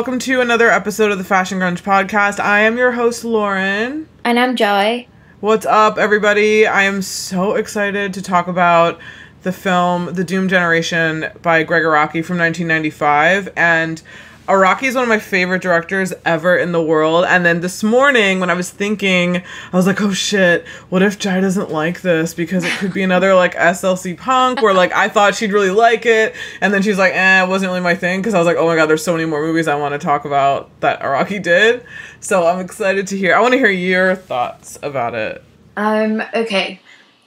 welcome to another episode of the Fashion Grunge Podcast. I am your host, Lauren. And I'm Joy. What's up, everybody? I am so excited to talk about the film The Doom Generation by Gregg Araki from 1995. And Araki is one of my favorite directors ever in the world. And then this morning when I was thinking, I was like, oh shit, what if Jai doesn't like this? Because it could be another like SLC Punk where like I thought she'd really like it. And then she's like, eh, it wasn't really my thing. Because I was like, oh my God, there's so many more movies I want to talk about that Araki did. So I'm excited to hear. I want to hear your thoughts about it. Okay.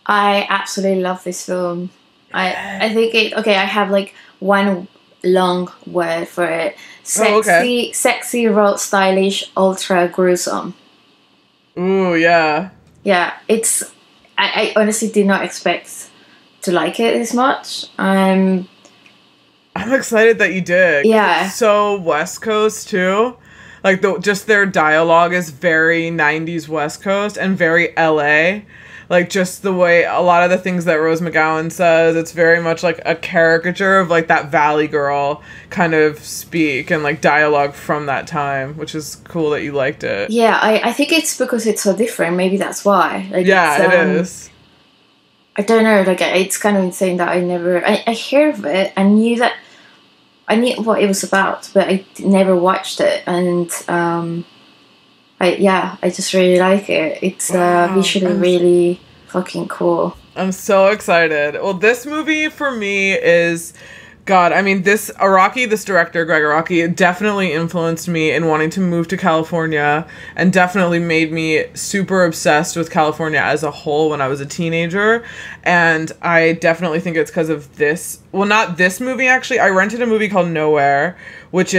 I absolutely love this film. I think it, okay, I have like one long word for it. Sexy, oh, okay. Sexy, raw, stylish, ultra gruesome. Ooh, yeah. Yeah, it's... I honestly did not expect to like it this much. I'm excited that you did. Yeah. It's so West Coast, too. Like, just their dialogue is very 90s West Coast and very LA. Like, just the way a lot of the things that Rose McGowan says, it's very much like a caricature of like that Valley Girl kind of speak and like dialogue from that time, which is cool that you liked it. Yeah, I think it's because it's so different. Maybe that's why. Like, yeah, it is. I don't know. Like, it's kind of insane that I never... I heard of it. I knew that... I knew what it was about, but I never watched it. And... I just really like it. It's visually really fucking cool. I'm so excited. Well, this movie for me is, God, I mean, this director, Gregg Araki, definitely influenced me in wanting to move to California and definitely made me super obsessed with California as a whole when I was a teenager. And I definitely think it's because of this. Well, not this movie, actually. I rented a movie called Nowhere, which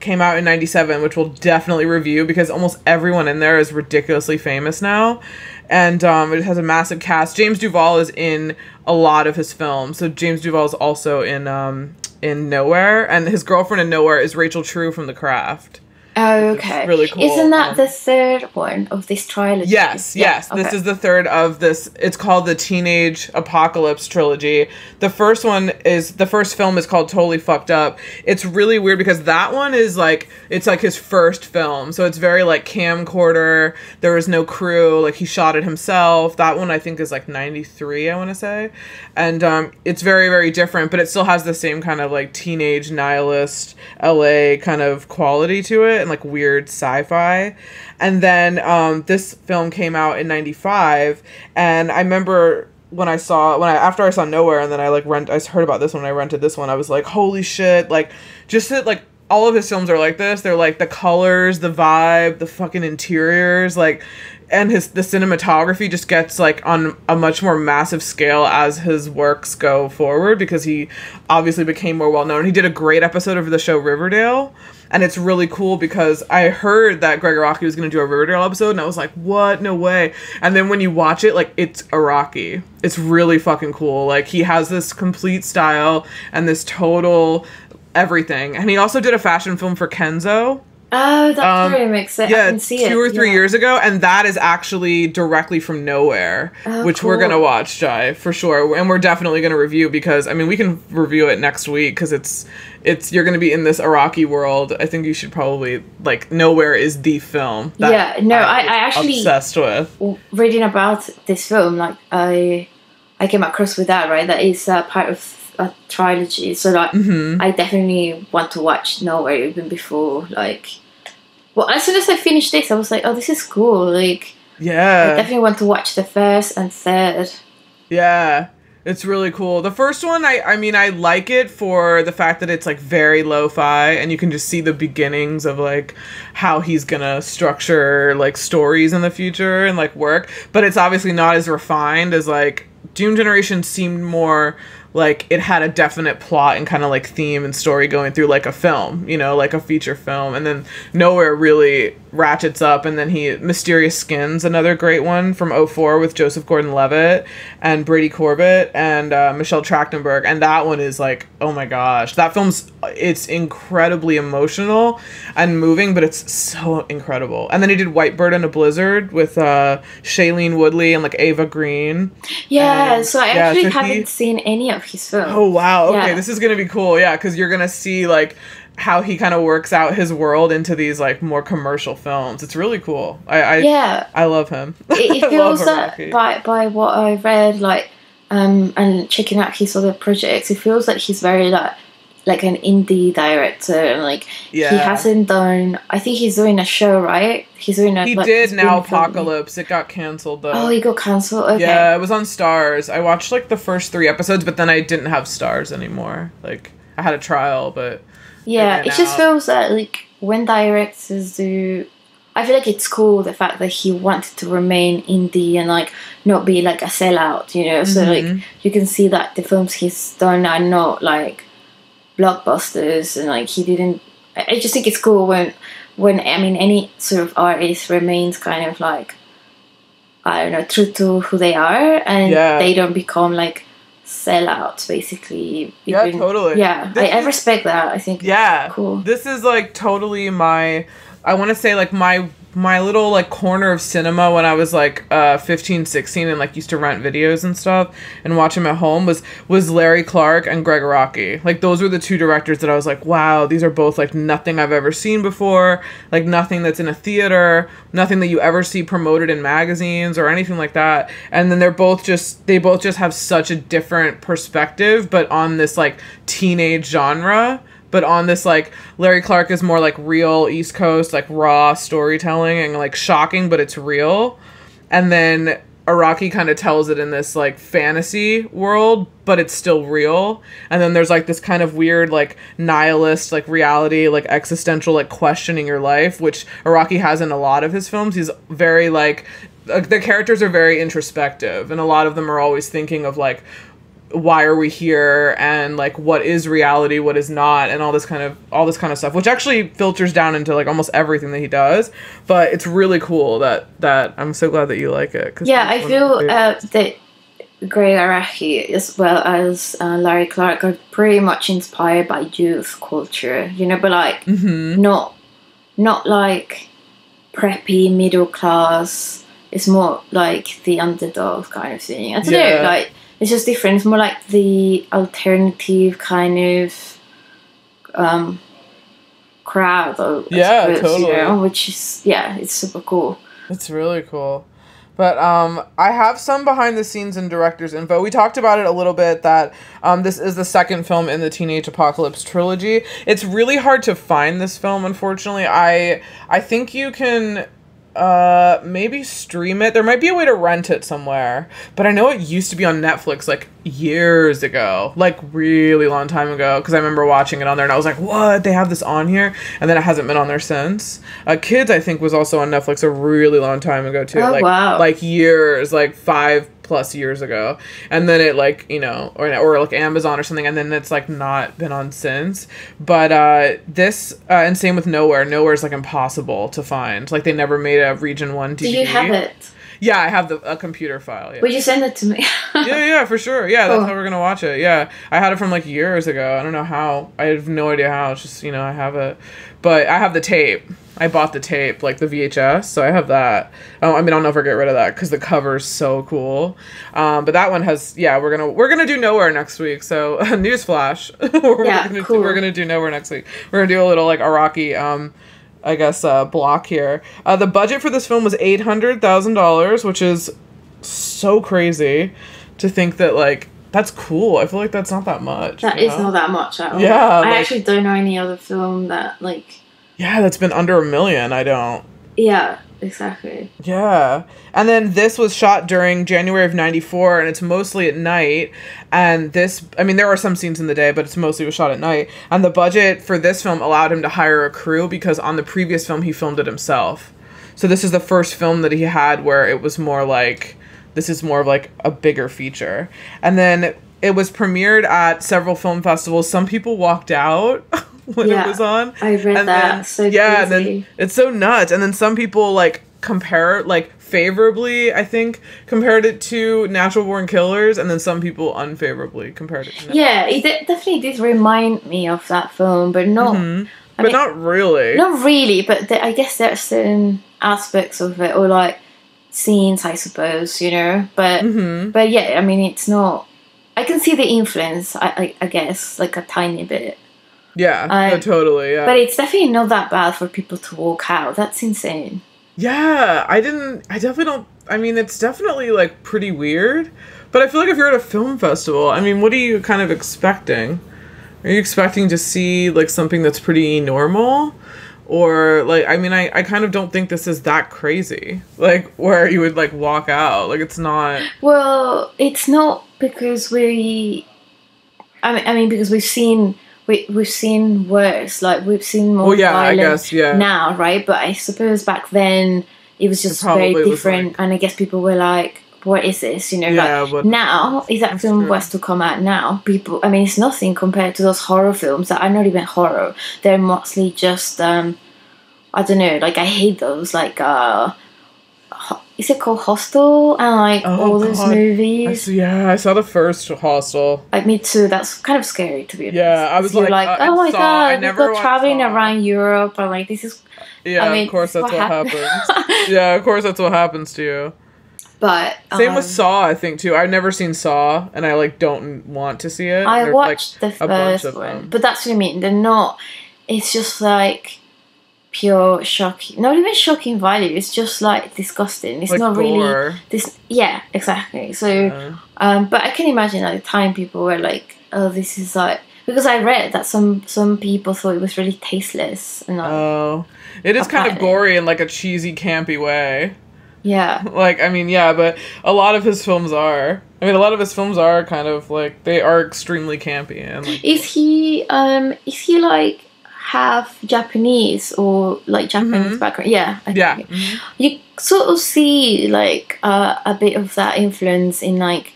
came out in 97, which we'll definitely review because almost everyone in there is ridiculously famous now. And it has a massive cast. James Duval is in a lot of his films. So James Duval is also in Nowhere. And his girlfriend in Nowhere is Rachel True from The Craft. Oh, okay. Really cool. Isn't that the third one of this trilogy? Yes, yes. Okay. This is the third of this. It's called the Teenage Apocalypse Trilogy. The first film is called Totally Fucked Up. It's really weird because that one is like, it's like his first film. So it's very like camcorder. There was no crew. Like he shot it himself. That one I think is like 93, I want to say. And it's very, very different, but it still has the same kind of like teenage nihilist LA kind of quality to it. And like weird sci-fi. And then this film came out in 95, and I remember after I saw Nowhere, and then I heard about this one, I rented this one, I was like, holy shit, like just that, like all of his films are like this. They're like the colors, the vibe, the fucking interiors, like, and the cinematography just gets like on a much more massive scale as his works go forward, because he obviously became more well known. He did a great episode of the show Riverdale. And it's really cool because I heard that Gregg Araki was going to do a Riverdale episode, and I was like, what? No way. And then when you watch it, like, it's Araki. It's really fucking cool. Like, he has this complete style and this total everything. And he also did a fashion film for Kenzo. Oh, that really makes sense. Yeah, I can see 2 or 3 years ago, and that is actually directly from Nowhere, which we're going to watch, Jai, for sure. And we're definitely going to review, because, I mean, we can review it next week, because you're going to be in this Araki world. I think you should probably, like, Nowhere is the film that I actually obsessed with. Reading about this film, like, I came across with that, right? That is part of a trilogy, so like I definitely want to watch Nowhere even before, like, well, as soon as I finished this, I was like, oh, this is cool, like, yeah, I definitely want to watch the first and third. Yeah, it's really cool. The first one, I mean, I like it for the fact that it's like very lo-fi, and you can just see the beginnings of like how he's gonna structure like stories in the future and like work, but it's obviously not as refined as like Doom Generation seemed more like it had a definite plot and kind of like theme and story going through like a film, you know, like a feature film. And then Nowhere really ratchets up. And then Mysterious Skin's another great one from 2004 with Joseph Gordon-Levitt and Brady Corbett and Michelle Trachtenberg. And that one is like, oh my gosh, that film's, it's incredibly emotional and moving, but it's so incredible. And then he did White Bird and a Blizzard with Shailene Woodley and like Ava Green. Yeah, and, so I actually haven't seen any of his films. Oh wow, okay, yeah. This is gonna be cool, yeah, because you're gonna see like how he kind of works out his world into these like more commercial films. It's really cool. I love him. It feels like by what I read, like and Chikinaki's other projects, it feels like he's very like an indie director, and like he hasn't done. I think he's doing a show, right? He's doing a. He did Now Apocalypse. It got canceled though. Oh, he got canceled. Okay. Yeah, it was on Starz. I watched like the first 3 episodes, but then I didn't have Starz anymore. Like I had a trial, but. Yeah, it just feels that, like, when directors do... I feel like it's cool, the fact that he wanted to remain indie and, like, not be, like, a sellout, you know? Mm-hmm. So, like, you can see that the films he's done are not, like, blockbusters, and, like, he didn't... I just think it's cool when I mean, any sort of artist remains kind of, like, I don't know, true to who they are, and they don't become, like... sellouts, basically. Yeah, totally. Yeah, I respect that. I think it's cool. This is like totally my, I want to say like my little like corner of cinema when I was like 15, 16 and like used to rent videos and stuff and watch them at home was Larry Clark and Gregg Araki. Like those were the 2 directors that I was like, wow, these are both like nothing I've ever seen before, like nothing that's in a theater, nothing that you ever see promoted in magazines or anything like that. And then they both just have such a different perspective, but on this like teenage genre. But on this, like, Larry Clark is more, like, real East Coast, like, raw storytelling and, like, shocking, but it's real. And then Araki kind of tells it in this, like, fantasy world, but it's still real. And then there's, like, this kind of weird, like, nihilist, like, reality, like, existential, like, questioning your life, which Araki has in a lot of his films. He's very, like, the characters are very introspective, and a lot of them are always thinking of, like, why are we here, and like what is reality, what is not, and all this kind of stuff, which actually filters down into like almost everything that he does. But it's really cool that I'm so glad that you like it. Cause I feel that Gregg Araki as well as Larry Clark are pretty much inspired by youth culture, you know, but like not like preppy middle class. It's more like the underdog kind of thing. I don't know, like. It's just different. It's more like the alternative kind of crowd. Totally. You know, which is, it's super cool. It's really cool. But I have some behind-the-scenes and director's info. We talked about it a little bit, that this is the second film in the Teenage Apocalypse trilogy. It's really hard to find this film, unfortunately. I think you can... maybe stream it. There might be a way to rent it somewhere, but I know it used to be on Netflix like years ago, like really long time ago, because I remember watching it on there and I was like, what, they have this on here? And then it hasn't been on there since. Kids, I think, was also on Netflix a really long time ago too. Oh, like wow. Like years, like 5+ years ago, and then it like, you know, or like Amazon or something, and then it's like not been on since. But this and same with Nowhere is like impossible to find. Like they never made a region 1 DVD. Do you have it? Yeah, I have a computer file. Yeah. Would you send it to me? yeah, for sure. Yeah, cool. That's how we're gonna watch it. Yeah, I had it from like years ago. I don't know how. I have no idea how. It's just, you know, I have it, but I have the tape. I bought the tape, like the VHS, so I have that. I mean, I'll never get rid of that because the cover's so cool. But that one has, we're gonna do Nowhere next week. So newsflash, we're gonna do Nowhere next week. We're gonna do a little like Araki, I guess, block here. The budget for this film was $800,000, which is so crazy to think that like. That's cool. I feel like that's not that much. That is not that much at all. Yeah. I actually don't know any other film that, like... Yeah, that's been under $1 million. I don't. Yeah, exactly. Yeah. And then this was shot during January of '94, and it's mostly at night. And this... I mean, there are some scenes in the day, but it's mostly was shot at night. And the budget for this film allowed him to hire a crew because on the previous film, he filmed it himself. So this is the first film that he had where it was more like... This is more of like a bigger feature. And then it was premiered at several film festivals. Some people walked out when it was on. I read and that. Then, so yeah, crazy. And then it's so nuts. And then some people like compare, like favorably, I think, compared it to Natural Born Killers. And then some people unfavorably compared it to Natural. Yeah, it definitely did remind me of that film, but not... Mm-hmm. But mean, not really. Not really, but I guess there are certain aspects of it or like... scenes, I suppose, you know, but but yeah, I mean, it's not. I can see the influence, I guess, like a tiny bit. Yeah, no, totally. Yeah. But it's definitely not that bad for people to walk out. That's insane. Yeah, I definitely don't, I mean, it's definitely like pretty weird, but I feel like if you're at a film festival, I mean, what are you kind of expecting? Are you expecting to see like something that's pretty normal? Or like, I mean, I kind of don't think this is that crazy, like where you would like walk out. Like it's not. Well, it's not because we, I mean, because we've seen, we've seen worse, like we've seen more violent, I guess, now, right? But I suppose back then it was just very different, like, and I guess people were like, what is this? You know, like now, if that film was to come out now, people, I mean, it's nothing compared to those horror films that are not even horror. They're mostly just, I don't know, like I hate those, like, is it called Hostel? And like all those movies. I saw the first Hostel. Like me too, that's kind of scary to be honest. Yeah, I was like, oh my God, we're traveling around Europe. I'm like, this is, yeah, I mean, of course that's what happens. Yeah, of course that's what happens to you. But same with Saw, I think too. I've never seen Saw, and I like don't want to see it. I watched the first one, but that's what I mean. They're not. It's just like pure shocking. Not even shocking value. It's just like disgusting. It's not really this. Yeah, exactly. So, but I can imagine at the time people were like, "Oh, this is like." Because I read that some people thought it was really tasteless. And oh, it is kind of gory in like a cheesy, campy way. Yeah. Like, I mean, yeah, but a lot of his films are. I mean, a lot of his films are kind of, like, they are extremely campy. And like, is he, like, half Japanese or, like, Japanese background? Yeah, I think. Yeah. You sort of see, like, a bit of that influence in, like,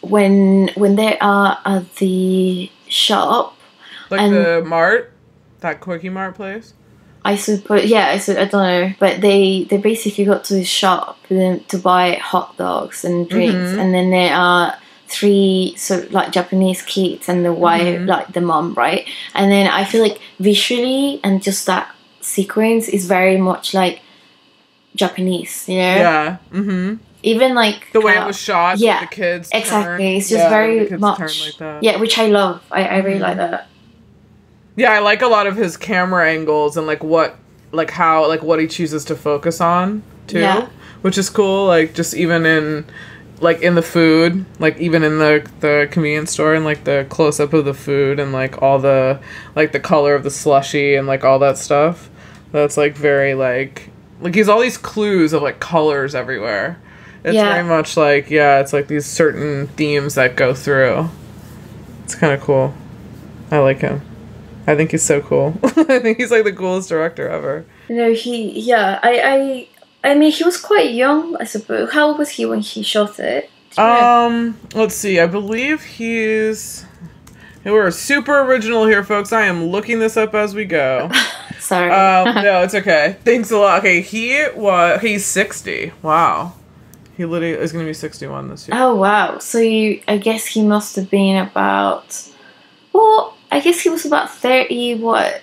when they are at the shop. Like the mart? That Quickie Mart place? I suppose, yeah, I don't know, but they basically got to the shop to buy hot dogs and drinks, and then there are three sort of like Japanese kids and the wife, like the mom, right? And then I feel like visually and just that sequence is very much like Japanese, you know? Yeah. Even like the way it was shot, with the kids turn. It's just very much like that. Yeah, which I love. I really like that. Yeah, I like a lot of his camera angles and like what he chooses to focus on too, which is cool. Like just even in the food, like even in the convenience store and like the close up of the food and like all the the color of the slushy and like all that stuff. That's like very like he's all these clues of like colors everywhere. It's very much like it's like these certain themes that go through. It's kind of cool. I like him. I think he's so cool. I think he's like the coolest director ever. No, he, I mean, he was quite young, I suppose. How old was he when he shot it? Let's see. I believe he's. We're super original here, folks. I am looking this up as we go. Sorry. No, it's okay. Thanks a lot. Okay, he's 60. Wow. He literally is going to be 61 this year. Oh wow. So I guess he must have been about. Well, I guess he was about 30, what?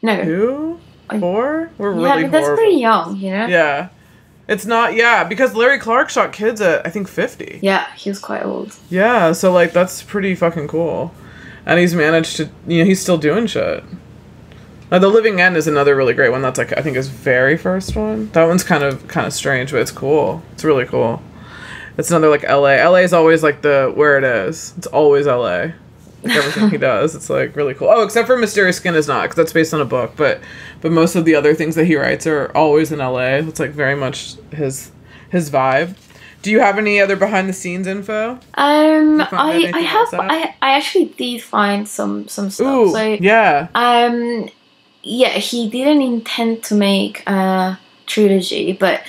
No. 2? 4? We're really horrible. Yeah, but that's pretty young, you know? Yeah. It's not, because Larry Clark shot Kids at, I think, 50. Yeah, he was quite old. Yeah, so, like, that's pretty fucking cool. And he's managed to, you know, he's still doing shit. Now, The Living End is another really great one. That's, like, I think his very first one. That one's kind of strange, but it's cool. It's really cool. It's another, like, L.A. L.A. is always, like, where it is. It's always L.A. Like everything he does, it's like really cool. Oh, except for Mysterious Skin is not, because that's based on a book, but most of the other things that he writes are always in LA. It's like very much his vibe. Do you have any other behind the scenes info? I actually did find some stuff. Ooh, so he didn't intend to make a trilogy, but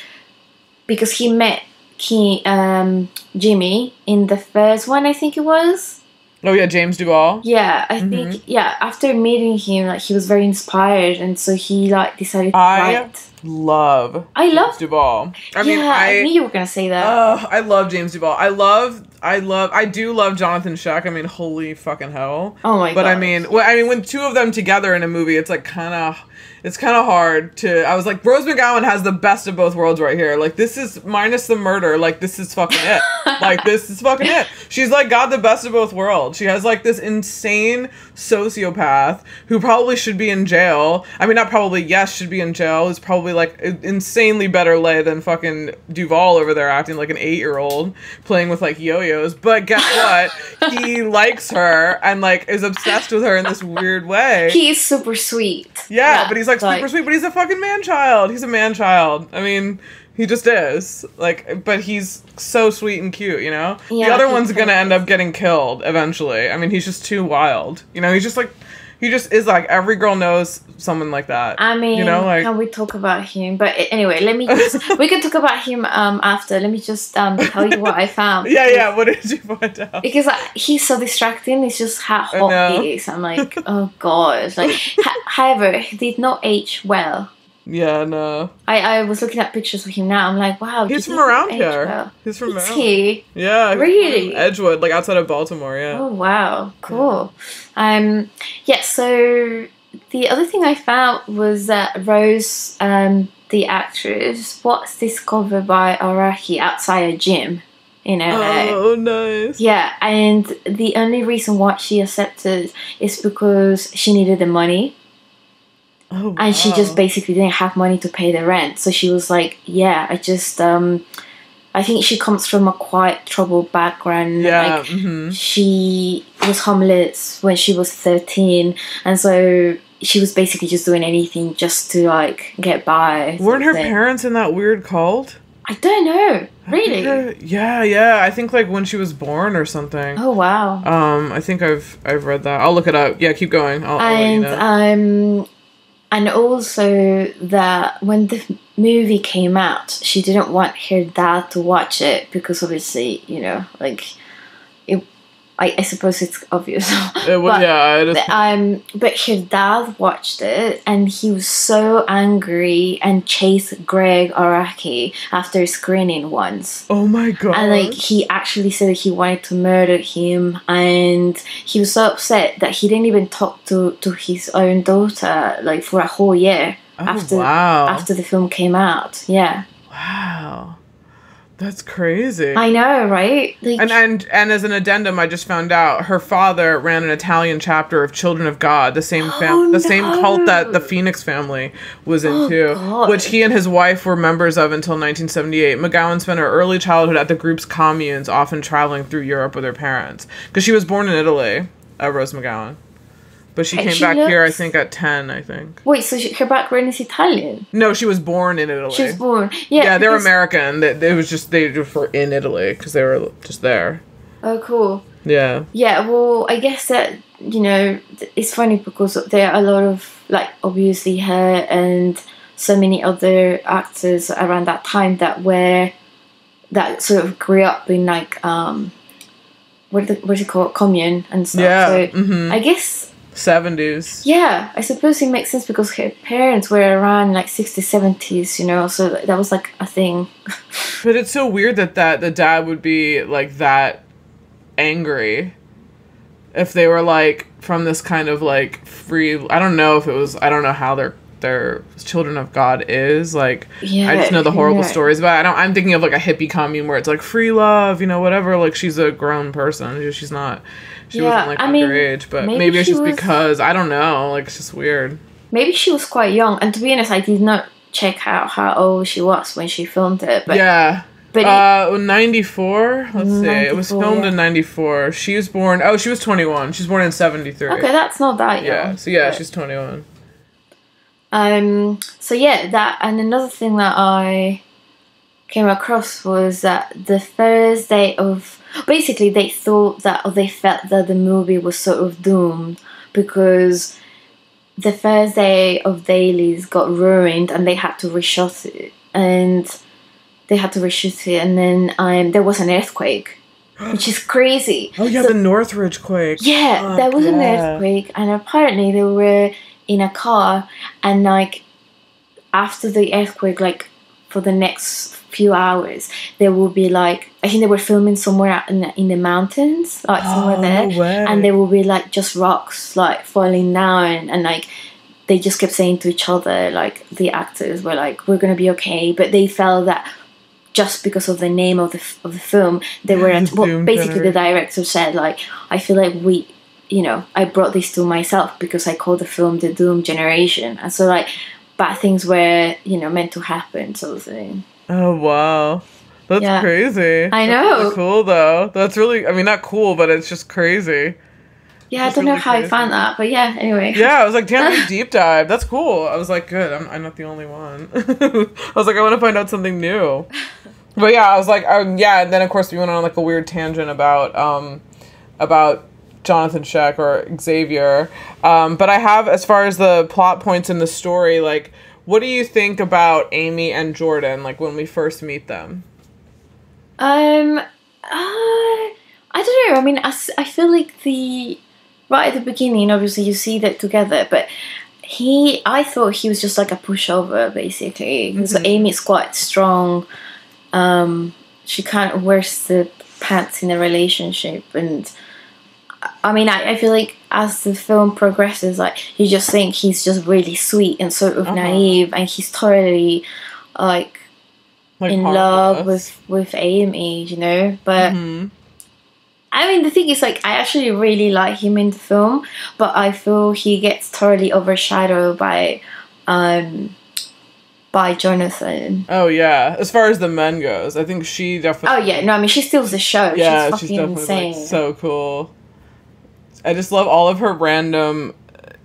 because he met Jimmy in the first one, I think it was. Oh yeah, James Duval. Yeah, I think after meeting him, like he was very inspired, and so he like decided to write. love James Duval. I mean, I knew you were gonna say that. I love James Duval. I do love Jonathan Schaech. I mean, holy fucking hell. Oh my god. But I mean, when two of them together in a movie, it's like kind of hard to. I was like, Rose McGowan has the best of both worlds right here. Like, this is minus the murder. Like, this is fucking it. Like, this is fucking it. She's like got the best of both worlds. She has like this insane sociopath who probably should be in jail. I mean, not probably. Yes, should be in jail. Is probably like insanely better lay than fucking Duval over there acting like an 8-year-old playing with like yo-yos. But guess what? He likes her and like is obsessed with her in this weird way. He's super sweet. Yeah, but he's like super sweet, but he's a fucking man-child. He's a man-child. I mean, he just is. Like, but he's so sweet and cute, you know? Yeah, the other one's gonna end up getting killed eventually. I mean, he's just too wild. You know, he's just like, he just is like, every girl knows someone like that. I mean, you know, like, can we talk about him? But anyway, let me just, we can talk about him after. Let me just tell you what I found. Yeah, what did you find out? Because like, he's so distracting. It's just how hot he is. I'm like, oh god. Like, however, he did not age well. Yeah, no. I was looking at pictures of him now. I'm like, wow. He's from around here. Well. He's from around here. Yeah. Really? Edgewood, like outside of Baltimore, yeah. Oh, wow. Cool. Yeah. So the other thing I found was that Rose, the actress, was discovered by Araki outside a gym in LA. Oh, nice. Yeah, and the only reason why she accepted is because she needed the money. Oh, wow. And she just basically didn't have money to pay the rent, so she was like, "Yeah, I just." I think she comes from a quite troubled background. Yeah, like, she was homeless when she was 13, and so she was basically just doing anything just to like get by. Weren't her parents in that weird cult? I don't know. Really? Yeah. I think like when she was born or something. Oh wow. I think I've read that. I'll look it up. Yeah, keep going. I'll let you know. And also that when the movie came out, she didn't want her dad to watch it because obviously, you know, like, I suppose it's obvious. But her dad watched it and he was so angry and chased Gregg Araki after screening once. Oh my god. And like he actually said that he wanted to murder him, and he was so upset that he didn't even talk to his own daughter like for a whole year after the film came out. Yeah. Wow. That's crazy. I know, right? Like, and as an addendum, I just found out her father ran an Italian chapter of Children of God, the same cult that the Phoenix family was into, which he and his wife were members of until 1978. McGowan spent her early childhood at the group's communes, often traveling through Europe with her parents, because she was born in Italy, Rose McGowan. But she came back here, I think, at 10, I think. Wait, so her background is Italian? No, she was born in Italy. She was born. Yeah, they're American. They just were in Italy because they were just there. Oh, cool. Yeah. Yeah, well, I guess that, you know, it's funny because there are a lot of, like, obviously her and so many other actors around that time that sort of grew up in, like, what's it called? Commune and stuff. Yeah. So I guess... 70s. Yeah, I suppose it makes sense because her parents were around like 60s, 70s, you know, so that was like a thing. But it's so weird that the dad would be like that angry if they were like from this kind of like free. I don't know how their Children of God is like. Yeah, I just know the horrible stories about it. I'm thinking of like a hippie commune where it's like free love, you know, whatever. Like she's a grown person. She's not. She wasn't like underage, but maybe it's just because I don't know. Like it's just weird. Maybe she was quite young, and to be honest, I did not check out how old she was when she filmed it. But yeah. But 94. Let's see. It was filmed in 94. She was born. Oh, she was 21. She's born in 73. Okay, that's not that young. Yeah. So yeah, she's 21. So yeah, that, and another thing that I came across was that the first day of, basically they thought that, or they felt that the movie was sort of doomed because the first day of dailies got ruined and they had to reshoot it, and then there was an earthquake, which is crazy. Oh yeah, so, the Northridge quake. Yeah, there was an earthquake, and apparently they were in a car, and like after the earthquake, like for the next few hours, there will be like, I think they were filming somewhere out in the mountains, like somewhere there, and there will be like just rocks like falling down, and like they just kept saying to each other, like the actors were like, we're gonna be okay, but they felt that just because of the name of the film, they were at, well, basically the director said like, I feel like we, you know, I brought this to myself because I called the film The Doom Generation, and so like bad things were, you know, meant to happen, sort of thing. Oh wow, that's crazy. I know. That's really cool though. That's really, I mean, not cool, but it's just crazy. Yeah, that's, I don't really know how I found that, but yeah, anyway. Yeah, I was like, damn, deep dive. That's cool. I was like, good, I'm not the only one. I was like, I want to find out something new. But yeah, I was like, yeah, and then of course we went on like a weird tangent about Jonathan Schaech or Xavier, but I have, as far as the plot points in the story, like, what do you think about Amy and Jordan, like, when we first meet them? I don't know, I mean, I feel like right at the beginning, obviously, you see that together, but I thought he was just like a pushover, basically, because Amy's quite strong, she kind of wears the pants in a relationship, and I mean, I feel like as the film progresses, like, you just think he's just really sweet and sort of naive, and he's totally like in love with Amy, you know? But I mean, the thing is, like, I actually really like him in the film, but I feel he gets totally overshadowed by Jonathan. Oh yeah, as far as the men goes, I think she definitely. Oh yeah, no, I mean, she steals the show. Yeah, she's fucking insane. Like, so cool. I just love all of her random,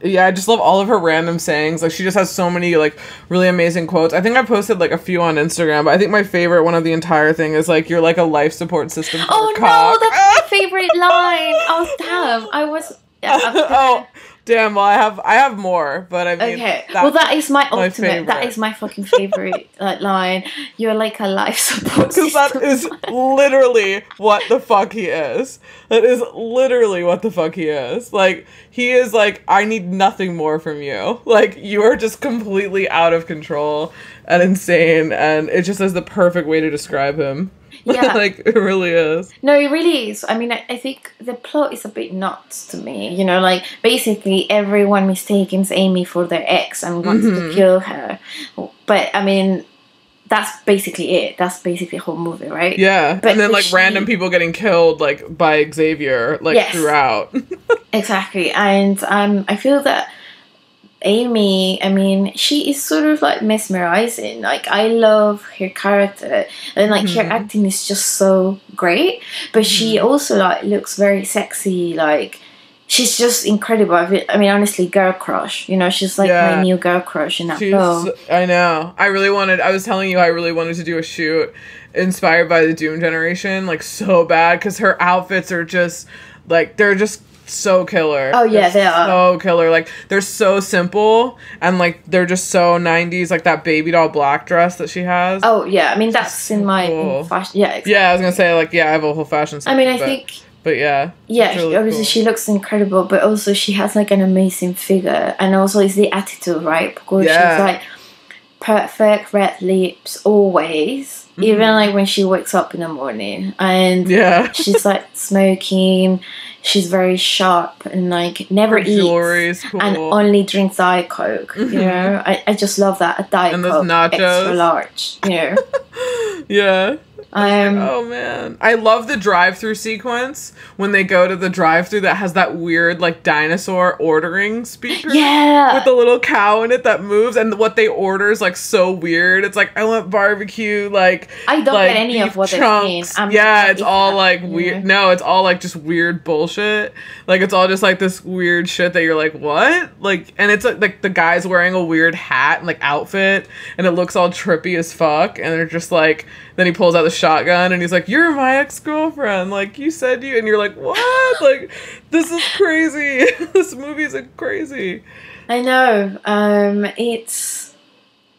yeah, I just love all of her random sayings. Like, she just has so many, like, really amazing quotes. I think I posted, like, a few on Instagram, but I think my favorite one of the entire thing is, like, you're like a life support system for a cock. No, that's my favorite line. Oh, damn. Oh, damn. Well, I have more, but I mean. Okay. Well, that is my ultimate. Favorite. That is my fucking favorite line. You're like a life support system. Because that is literally what the fuck he is. That is literally what the fuck he is. Like, he is like, I need nothing more from you. Like, you are just completely out of control and insane, and it just is the perfect way to describe him. Yeah. Like, it really is. No, it really is. I mean, I think the plot is a bit nuts to me, you know, like, basically everyone mistakes Amy for their ex and wants to kill her. But, I mean, that's basically it. That's basically the whole movie, right? Yeah. But and then, like, random people getting killed, like, by Xavier, like, throughout. Exactly. And I feel that Amy, I mean, she is sort of like mesmerizing. Like, I love her character, and like her acting is just so great, but she also like looks very sexy. Like, she's just incredible. I mean, honestly, girl crush, you know? She's like my new girl crush in that film. I know. I was telling you, I really wanted to do a shoot inspired by the Doom Generation, like, so bad, because her outfits are just like, they're just so killer. Oh yeah, they are so killer. Like, they're so simple, and like, they're just so 90s, like that baby doll black dress that she has. Oh yeah, I mean, that's in my fashion. Yeah, exactly. Yeah, I was gonna say, like, yeah, I have a whole fashion sense, I mean, but yeah, really obviously cool. She looks incredible, but also she has like an amazing figure, and also it's the attitude, right? Because she's like perfect red lips always, even like when she wakes up in the morning, and she's like smoking. She's very sharp and like never eats and only drinks Diet Coke, you know? I just love that. A Diet Coke extra large, you know? Yeah. Like, oh man, I love the drive-through sequence when they go to the drive-through that has that weird like dinosaur ordering speaker with the little cow in it that moves, and what they order is like so weird. It's like, I want barbecue, like I don't get any of what they mean. Yeah, it's all like weird. No, it's all like just weird bullshit. Like, it's all just like this weird shit that you're like, what? Like, and it's like the guy's wearing a weird hat and like outfit, and it looks all trippy as fuck, and they're just like, then he pulls out the shotgun and he's like, you're my ex-girlfriend, like you said you, and you're like, what? Like, this is crazy. This movie is crazy. I know. It's,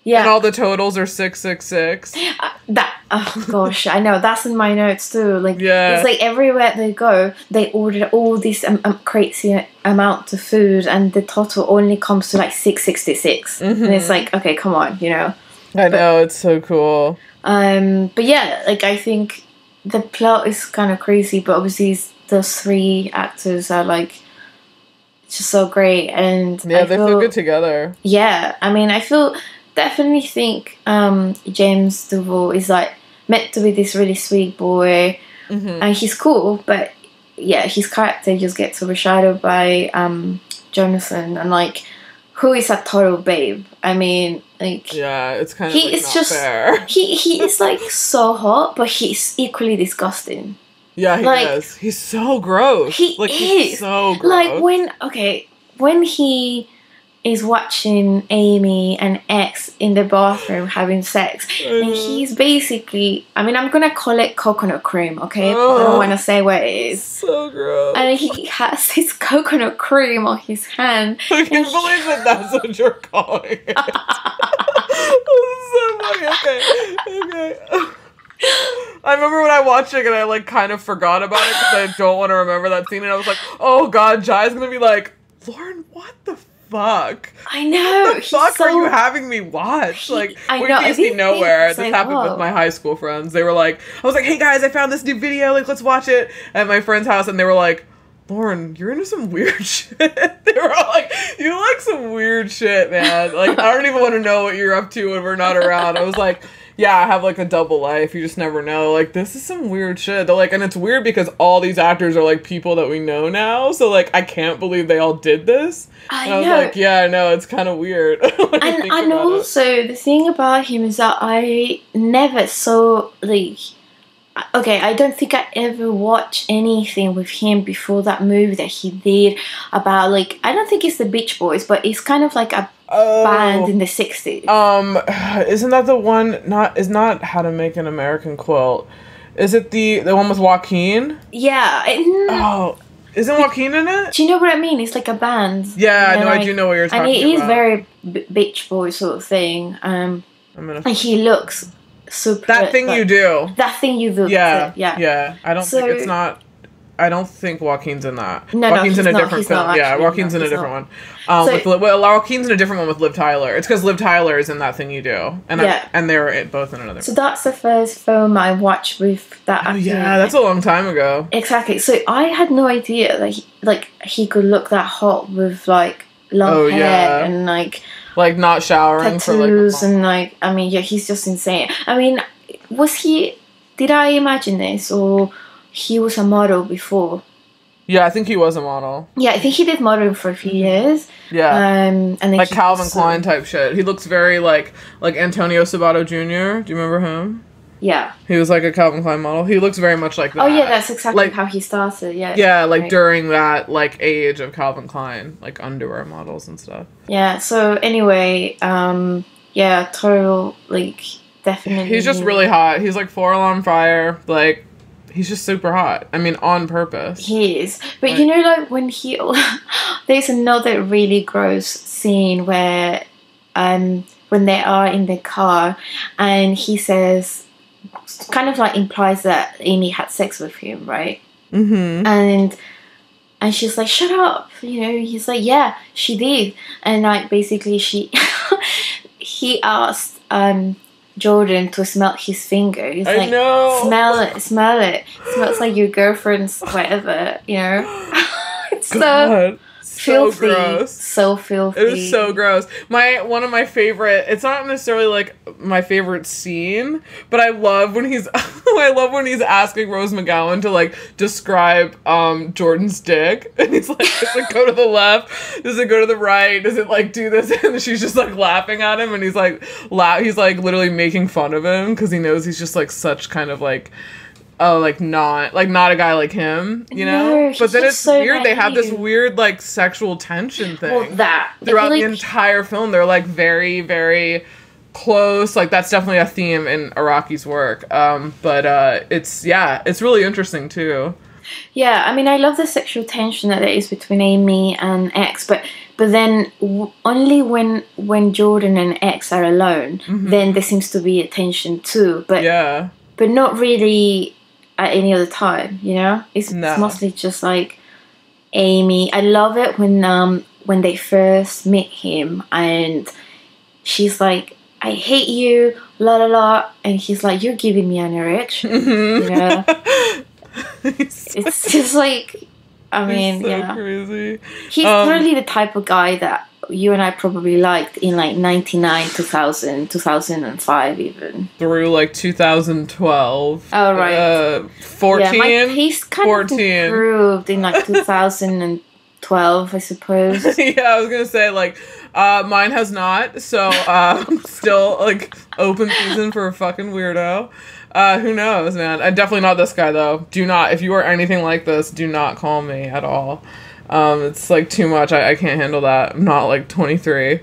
yeah, and all the totals are 666. That, oh gosh, I know, that's in my notes too. Like, yeah. It's like everywhere they go, they order all this crazy amount of food, and the total only comes to like $6.66. Mm-hmm. And it's like, okay, come on, you know. I know, it's so cool. But yeah, like I think the plot is kind of crazy, but obviously those three actors are like just so great, and yeah, they feel good together. Yeah, I mean, I feel. Definitely think James Duval is like meant to be this really sweet boy, mm-hmm. and he's cool, but yeah, his character just gets overshadowed by Jonathan, and like, who is a total babe? I mean, like, yeah, it's kind of he like is not just fair. He is like so hot, but he's equally disgusting. Yeah, he like, is. He's so gross. He's so gross. Like when he is watching Amy and X in the bathroom having sex, and he's basically, I mean, I'm gonna call it coconut cream, okay? Oh, I don't want to say what it is. So gross. And he has his coconut cream on his hand. I can't believe that that's what you're calling it. Okay. I remember when I watched it and I like kind of forgot about it because I don't want to remember that scene, and I was like, oh god, Jai's gonna be like, Lauren, what the fuck? I know. What the fuck so, are you having me watch? Like, we used to be Nowhere. This like, happened with my high school friends. They were like, I was like, hey guys, I found this new video. Like, let's watch it at my friend's house. And they were like, Lauren, you're into some weird shit. They were all like, you like some weird shit, man. Like, I don't even want to know what you're up to when we're not around. I was like, yeah, I have like a double life. You just never know. Like, this is some weird shit. They're like, and it's weird because all these actors are like people that we know now. So like, I can't believe they all did this. And I was like, yeah, I know. It's kind of weird. and also the thing about him is that I never saw like, okay, I don't think I ever watched anything with him before that movie that he did about like, I don't think it's the Beach Boys, but it's kind of like a band in the 60s. Isn't that the one? Is not How to Make an American Quilt. Is it the one with Joaquin? Yeah. Isn't Joaquin in it? Do you know what I mean? It's like a band. Yeah, no, like, I do know what you're talking about. And it is very Beach Boy sort of thing. And he looks super. That thing you do. Yeah, yeah, yeah. I don't think it's not. I don't think Joaquin's in that. No, Joaquin's in a different film. Yeah, Joaquin's in a different one. Joaquin's in a different one with Liv Tyler. It's because Liv Tyler is in That Thing You Do, and they were both in another. So that's the first film I watched with that. Oh yeah, that's a long time ago. Exactly. So I had no idea that he could look that hot with like long hair and like not showering for like tattoos and like, I mean, yeah, he's just insane. I mean, did I imagine this, or? He was a model before. Yeah, I think he was a model. Yeah, I think he did modeling for a few years. Yeah. And then like Calvin Klein type shit. He looks very like Antonio Sabato Jr. Do you remember him? Yeah. He was like a Calvin Klein model. He looks very much like that. Oh yeah, that's exactly like, how he started. Yeah. Yeah, like during that like age of Calvin Klein, like underwear models and stuff. Yeah, so anyway, yeah, total like definitely. He's just really hot. He's like 4 Alarm Fire, like he's just super hot. I mean, on purpose. He is. But like, you know, like, when he... There's another really gross scene where... when they are in the car and he says... Kind of, like, implies that Amy had sex with him, right? Mm-hmm. And she's like, shut up! You know, he's like, yeah, she did. And, like, basically she... he asked... Jordan to smell his finger. He's like, smell it. It smells like your girlfriend's whatever, you know? It's God, so filthy. Gross. So filthy. It was so gross. One of my favorite, it's not necessarily like my favorite scene, but I love when he's asking Rose McGowan to like describe Jordan's dick, and he's like, does it go to the left? Does it go to the right? Does it like do this? And she's just like laughing at him, and he's like literally making fun of him because he knows he's just like such kind of like not a guy like him, you know? No, but then it's so weird. They have this weird like sexual tension thing. Well, that throughout the entire film, they're like very, very close. Like that's definitely a theme in Araki's work. It's really interesting too. Yeah, I mean, I love the sexual tension that there is between Amy and X, but But then only when Jordan and X are alone, mm-hmm. then there seems to be a tension too. But yeah. But not really at any other time, you know? It's mostly just like Amy. I love it when they first meet him and she's like, I hate you, la la la, and he's like, you're giving me an erection. Mm-hmm. You know? It's just like, I mean, so yeah, crazy. He's totally the type of guy that you and I probably liked in like 99, 2000, 2005 even. Through like 2012. Oh, right. 14? Yeah, my taste kind 14. Of improved in like 2012, I suppose. Yeah, I was going to say like, mine has not, so still like open season for a fucking weirdo. Who knows, man? Definitely not this guy, though. Do not, if you are anything like this, do not call me at all. It's, like, too much. I can't handle that. I'm not, like, 23.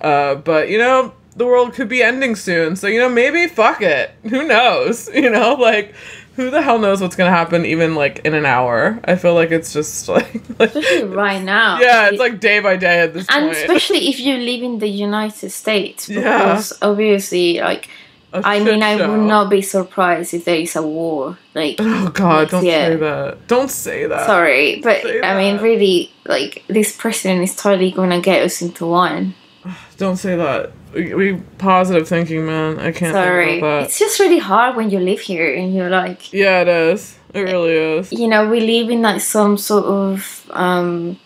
But, you know, the world could be ending soon. So, you know, maybe fuck it. Who knows? You know, like, who the hell knows what's going to happen even, like, in an hour? I feel like it's just, like especially right now. Yeah, it's, like, day by day at this point. And especially if you live in the United States. Because, obviously, like... I mean, show. I would not be surprised if there is a war. Like, oh god, don't say that. Don't say that. Sorry, but I mean, really, like this president is totally gonna get us into one. Don't say that. We positive thinking, man. I can't. Sorry, think about that. It's just really hard when you live here and you're like. Yeah, it is. It really is. You know, we live in like some sort of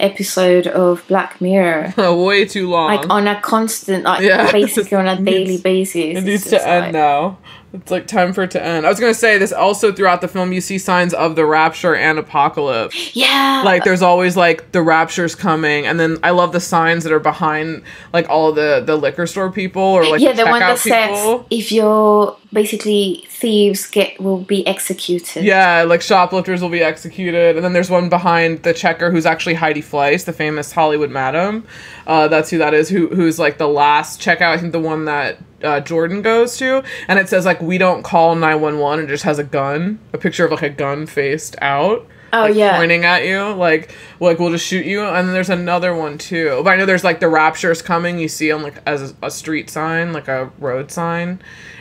episode of Black Mirror. Way too long. Like on a constant, like basically on a daily basis. It needs to end now. It's like time for it to end. I was gonna say this also throughout the film you see signs of the rapture and apocalypse. Yeah. Like there's always like the rapture's coming, and then I love the signs that are behind like all the liquor store people or like the one that says if you're basically thieves will be executed. Yeah, like shoplifters will be executed. And then there's one behind the checker who's actually Heidi Fleiss, the famous Hollywood madam. That's who that is, who's like the last checkout, I think the one that Jordan goes to. And it says like, we don't call 911, it just has a gun, a picture of like a gun faced out. Oh, like, yeah. Pointing at you, like we'll just shoot you. And then there's another one, too. But I know there's, like, the rapture's coming. You see them, like, as a street sign, like a road sign.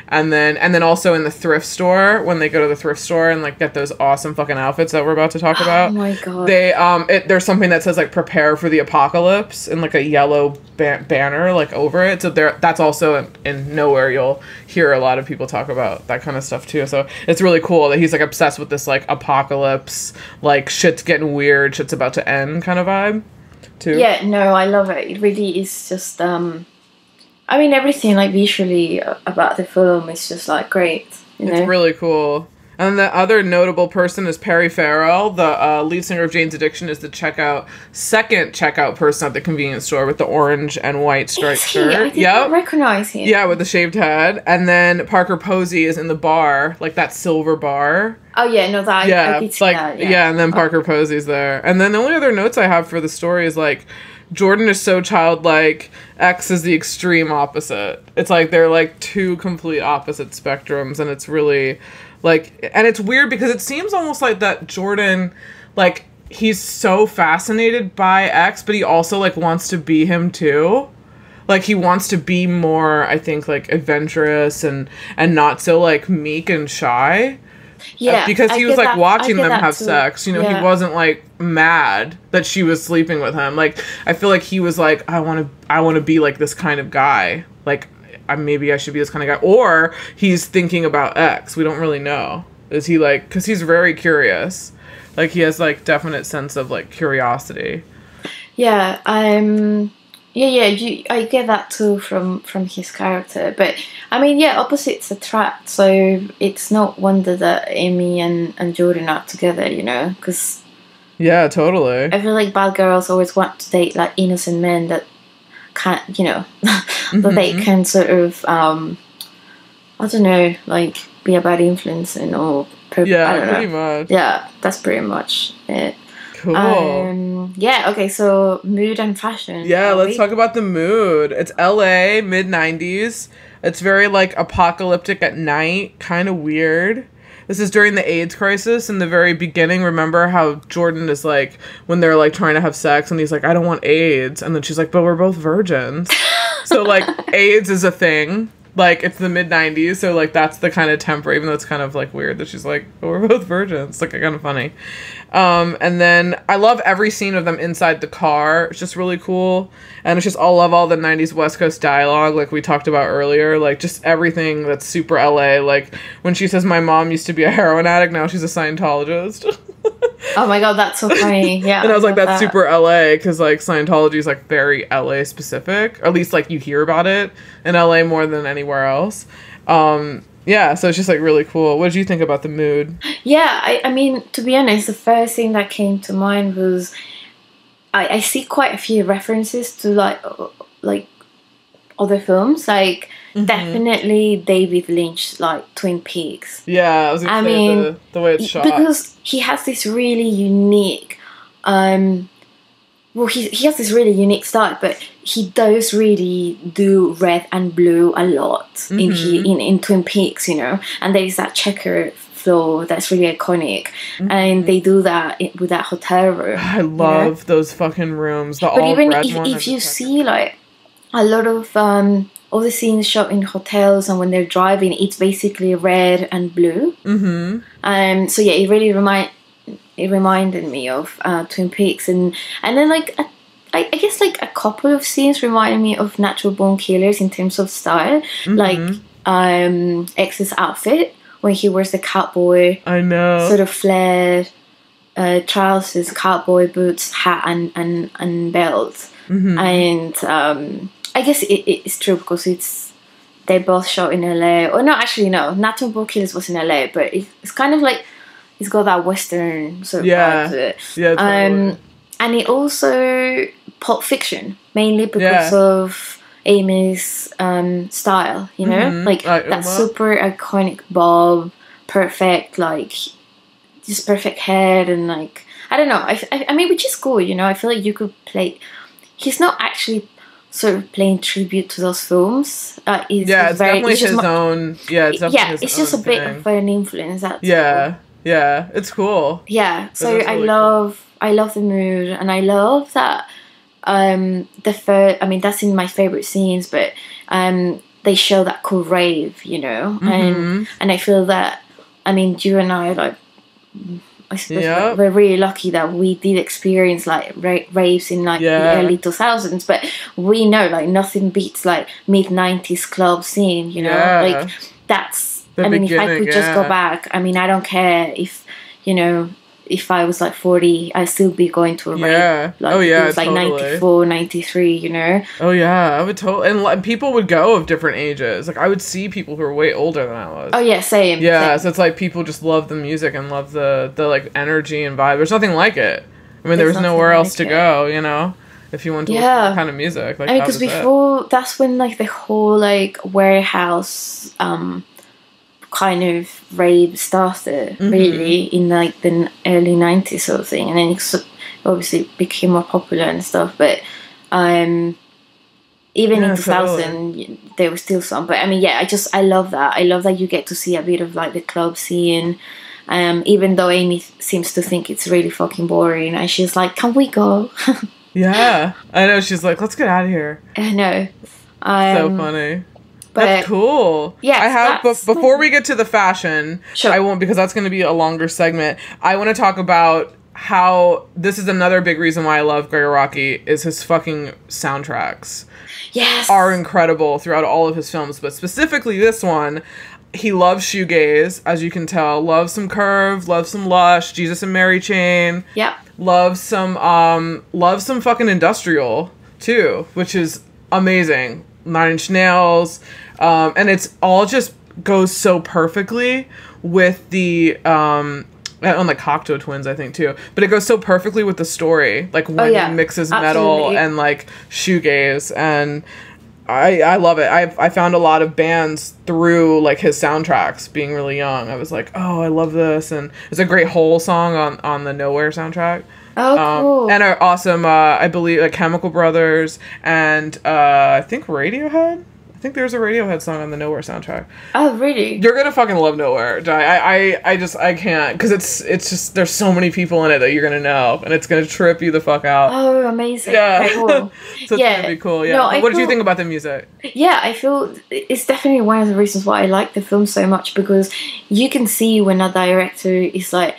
And then also in the thrift store, when they go to the thrift store and, like, get those awesome fucking outfits that we're about to talk about. Oh, my God. There's something that says, like, prepare for the apocalypse and, like, a yellow banner, like, over it. So that's also in Nowhere. You'll hear a lot of people talk about that kind of stuff, too. So it's really cool that he's, like, obsessed with this, like, apocalypse, like, shit's getting weird, shit's about to end kind of vibe too. Yeah, no, I love it. It really is just I mean, everything like visually about the film is just like great, you know? It's really cool. And the other notable person is Perry Farrell, the lead singer of Jane's Addiction, is the second checkout person at the convenience store with the orange and white striped shirt. I didn't recognize him. Yeah, with the shaved head. And then Parker Posey is in the bar, like that silver bar. Oh yeah, no, that I did see that. Yeah, and then Parker Posey's there. And then the only other notes I have for the story is like, Jordan is so childlike, X is the extreme opposite. It's like they're like two complete opposite spectrums, and it's really like, and it's weird because it seems almost like that Jordan, like he's so fascinated by X, but he also like wants to be him too. Like he wants to be more, I think, like adventurous and not so like meek and shy. Yeah, because he was like watching them have sex, you know, he wasn't like mad that she was sleeping with him. Like I feel like he was like, I want to be like this kind of guy, like maybe I should be this kind of guy, or he's thinking about X. We don't really know. Is he like, because he's very curious, like he has like definite sense of like curiosity. Yeah, I get that too from his character. But I mean, yeah, opposites attract, so it's not wonder that Amy and Jordan are together, you know, because yeah, totally. I feel like bad girls always want to date like innocent men that can't, you know, that mm-hmm. they can sort of I don't know, like be a bad influence and all. Pretty much. Yeah, that's pretty much it. Cool. Yeah, okay, so mood and fashion. Yeah, let's talk about the mood. It's LA, mid-90s. It's very, like, apocalyptic at night, kind of weird. This is during the AIDS crisis in the very beginning. Remember how Jordan is like, when they're like trying to have sex and he's like, I don't want AIDS. And then she's like, but we're both virgins. So like AIDS is a thing. Like it's the mid 90s. So like that's the kind of temper, even though it's kind of like weird that she's like, but we're both virgins. Like kind of funny. And then I love every scene of them inside the car. It's just really cool. And it's just, I love all the 90s West Coast dialogue, like we talked about earlier, like just everything that's super LA. Like when she says, my mom used to be a heroin addict, now she's a Scientologist. Oh my God, that's so funny. Yeah. And I was like, that's super LA, because like Scientology is like very LA specific, or at least like you hear about it in LA more than anywhere else. Yeah, so it's just, like, really cool. What did you think about the mood? Yeah, I mean, to be honest, the first thing that came to mind was I see quite a few references to, like other films. Like, definitely David Lynch, like, Twin Peaks. Yeah, I was gonna say, mean, the way it's shot. Because he has this really unique... well, he has this really unique style, but he does really do red and blue a lot in Twin Peaks, you know. And there is that checker floor that's really iconic, and they do that with that hotel room. I love those fucking rooms. But even if you see like a lot of all the scenes shot in hotels and when they're driving, it's basically red and blue. So yeah, it really reminded me of Twin Peaks, and then like I guess like a couple of scenes reminded me of Natural Born Killers in terms of style, like X's outfit when he wears the cowboy sort of flared trousers, cowboy boots, hat, and belt, and I guess it's true because they both shot in LA. Or no, actually no, Natural Born Killers was in LA, but it's kind of like, it's got that Western sort of vibe to it. Yeah, totally. And it also Pulp Fiction, mainly because of Amy's style, you know? Like that super iconic bob, perfect, like, just perfect head, and like, I don't know. I mean, which is cool, you know? I feel like you could play... He's not actually sort of playing tribute to those films. It's very, definitely his own... Yeah, it's definitely his own. Yeah, it's just a bit of an influence, that's all. Yeah, it's cool. Yeah, so really I love the mood, and I love that I mean, that's in my favorite scenes, but they show that cool rave, you know, and I feel that, I mean, you and I, like, I suppose we're really lucky that we did experience like raves in like the early 2000s, but we know like nothing beats like mid 90s club scene, you know, like that's. I mean, if I could just go back, I mean, I don't care if, you know, if I was like 40, I'd still be going to a rave. Like, it was totally. Like 94, 93, you know? Oh, yeah. I would totally. And like, people would go of different ages. Like, I would see people who were way older than I was. Oh, yeah, same. Yeah, same. So it's like people just love the music and love the like energy and vibe. There's nothing like it. I mean, there was nowhere else to go, you know? If you want to listen to that kind of music. Like, I mean, because before, that's when like the whole like warehouse, kind of rave started really in like the early 90s sort of thing, and then it obviously became more popular and stuff, but even in 2000 there was still some, but I mean I love that. I love that you get to see a bit of like the club scene, even though Amy seems to think it's really fucking boring and she's like, can we go? Yeah, I know, she's like, let's get out of here. I know. So funny. But that's cool. Yeah, I have. Before we get to the fashion, I won't, because that's going to be a longer segment. I want to talk about how this is another big reason why I love Gregg Araki is his fucking soundtracks. Yes, are incredible throughout all of his films, but specifically this one. He loves shoegaze, as you can tell. Loves some Curve. Loves some Lush. Jesus and Mary Chain. Yep. Loves some fucking industrial too, which is amazing. 9 Inch Nails, and it's all just goes so perfectly with the on the Cocteau Twins, I think, too, but it goes so perfectly with the story, like when he mixes metal and like shoegaze, and I love it. I found a lot of bands through like his soundtracks. Being really young, I was like, oh, I love this, and it's a great Hole song on the Nowhere soundtrack. Oh, cool. And our awesome, I believe, like Chemical Brothers and I think Radiohead. I think there's a Radiohead song on the Nowhere soundtrack. Oh, really? You're gonna fucking love Nowhere, Di. I can't, because it's just, there's so many people in it that you're gonna know, and it's gonna trip you the fuck out. Oh, amazing. Yeah. Okay, cool. So yeah. It's gonna be cool, yeah. No, what did you think about the music? Yeah, I feel it's definitely one of the reasons why I like the film so much, because you can see when a director is like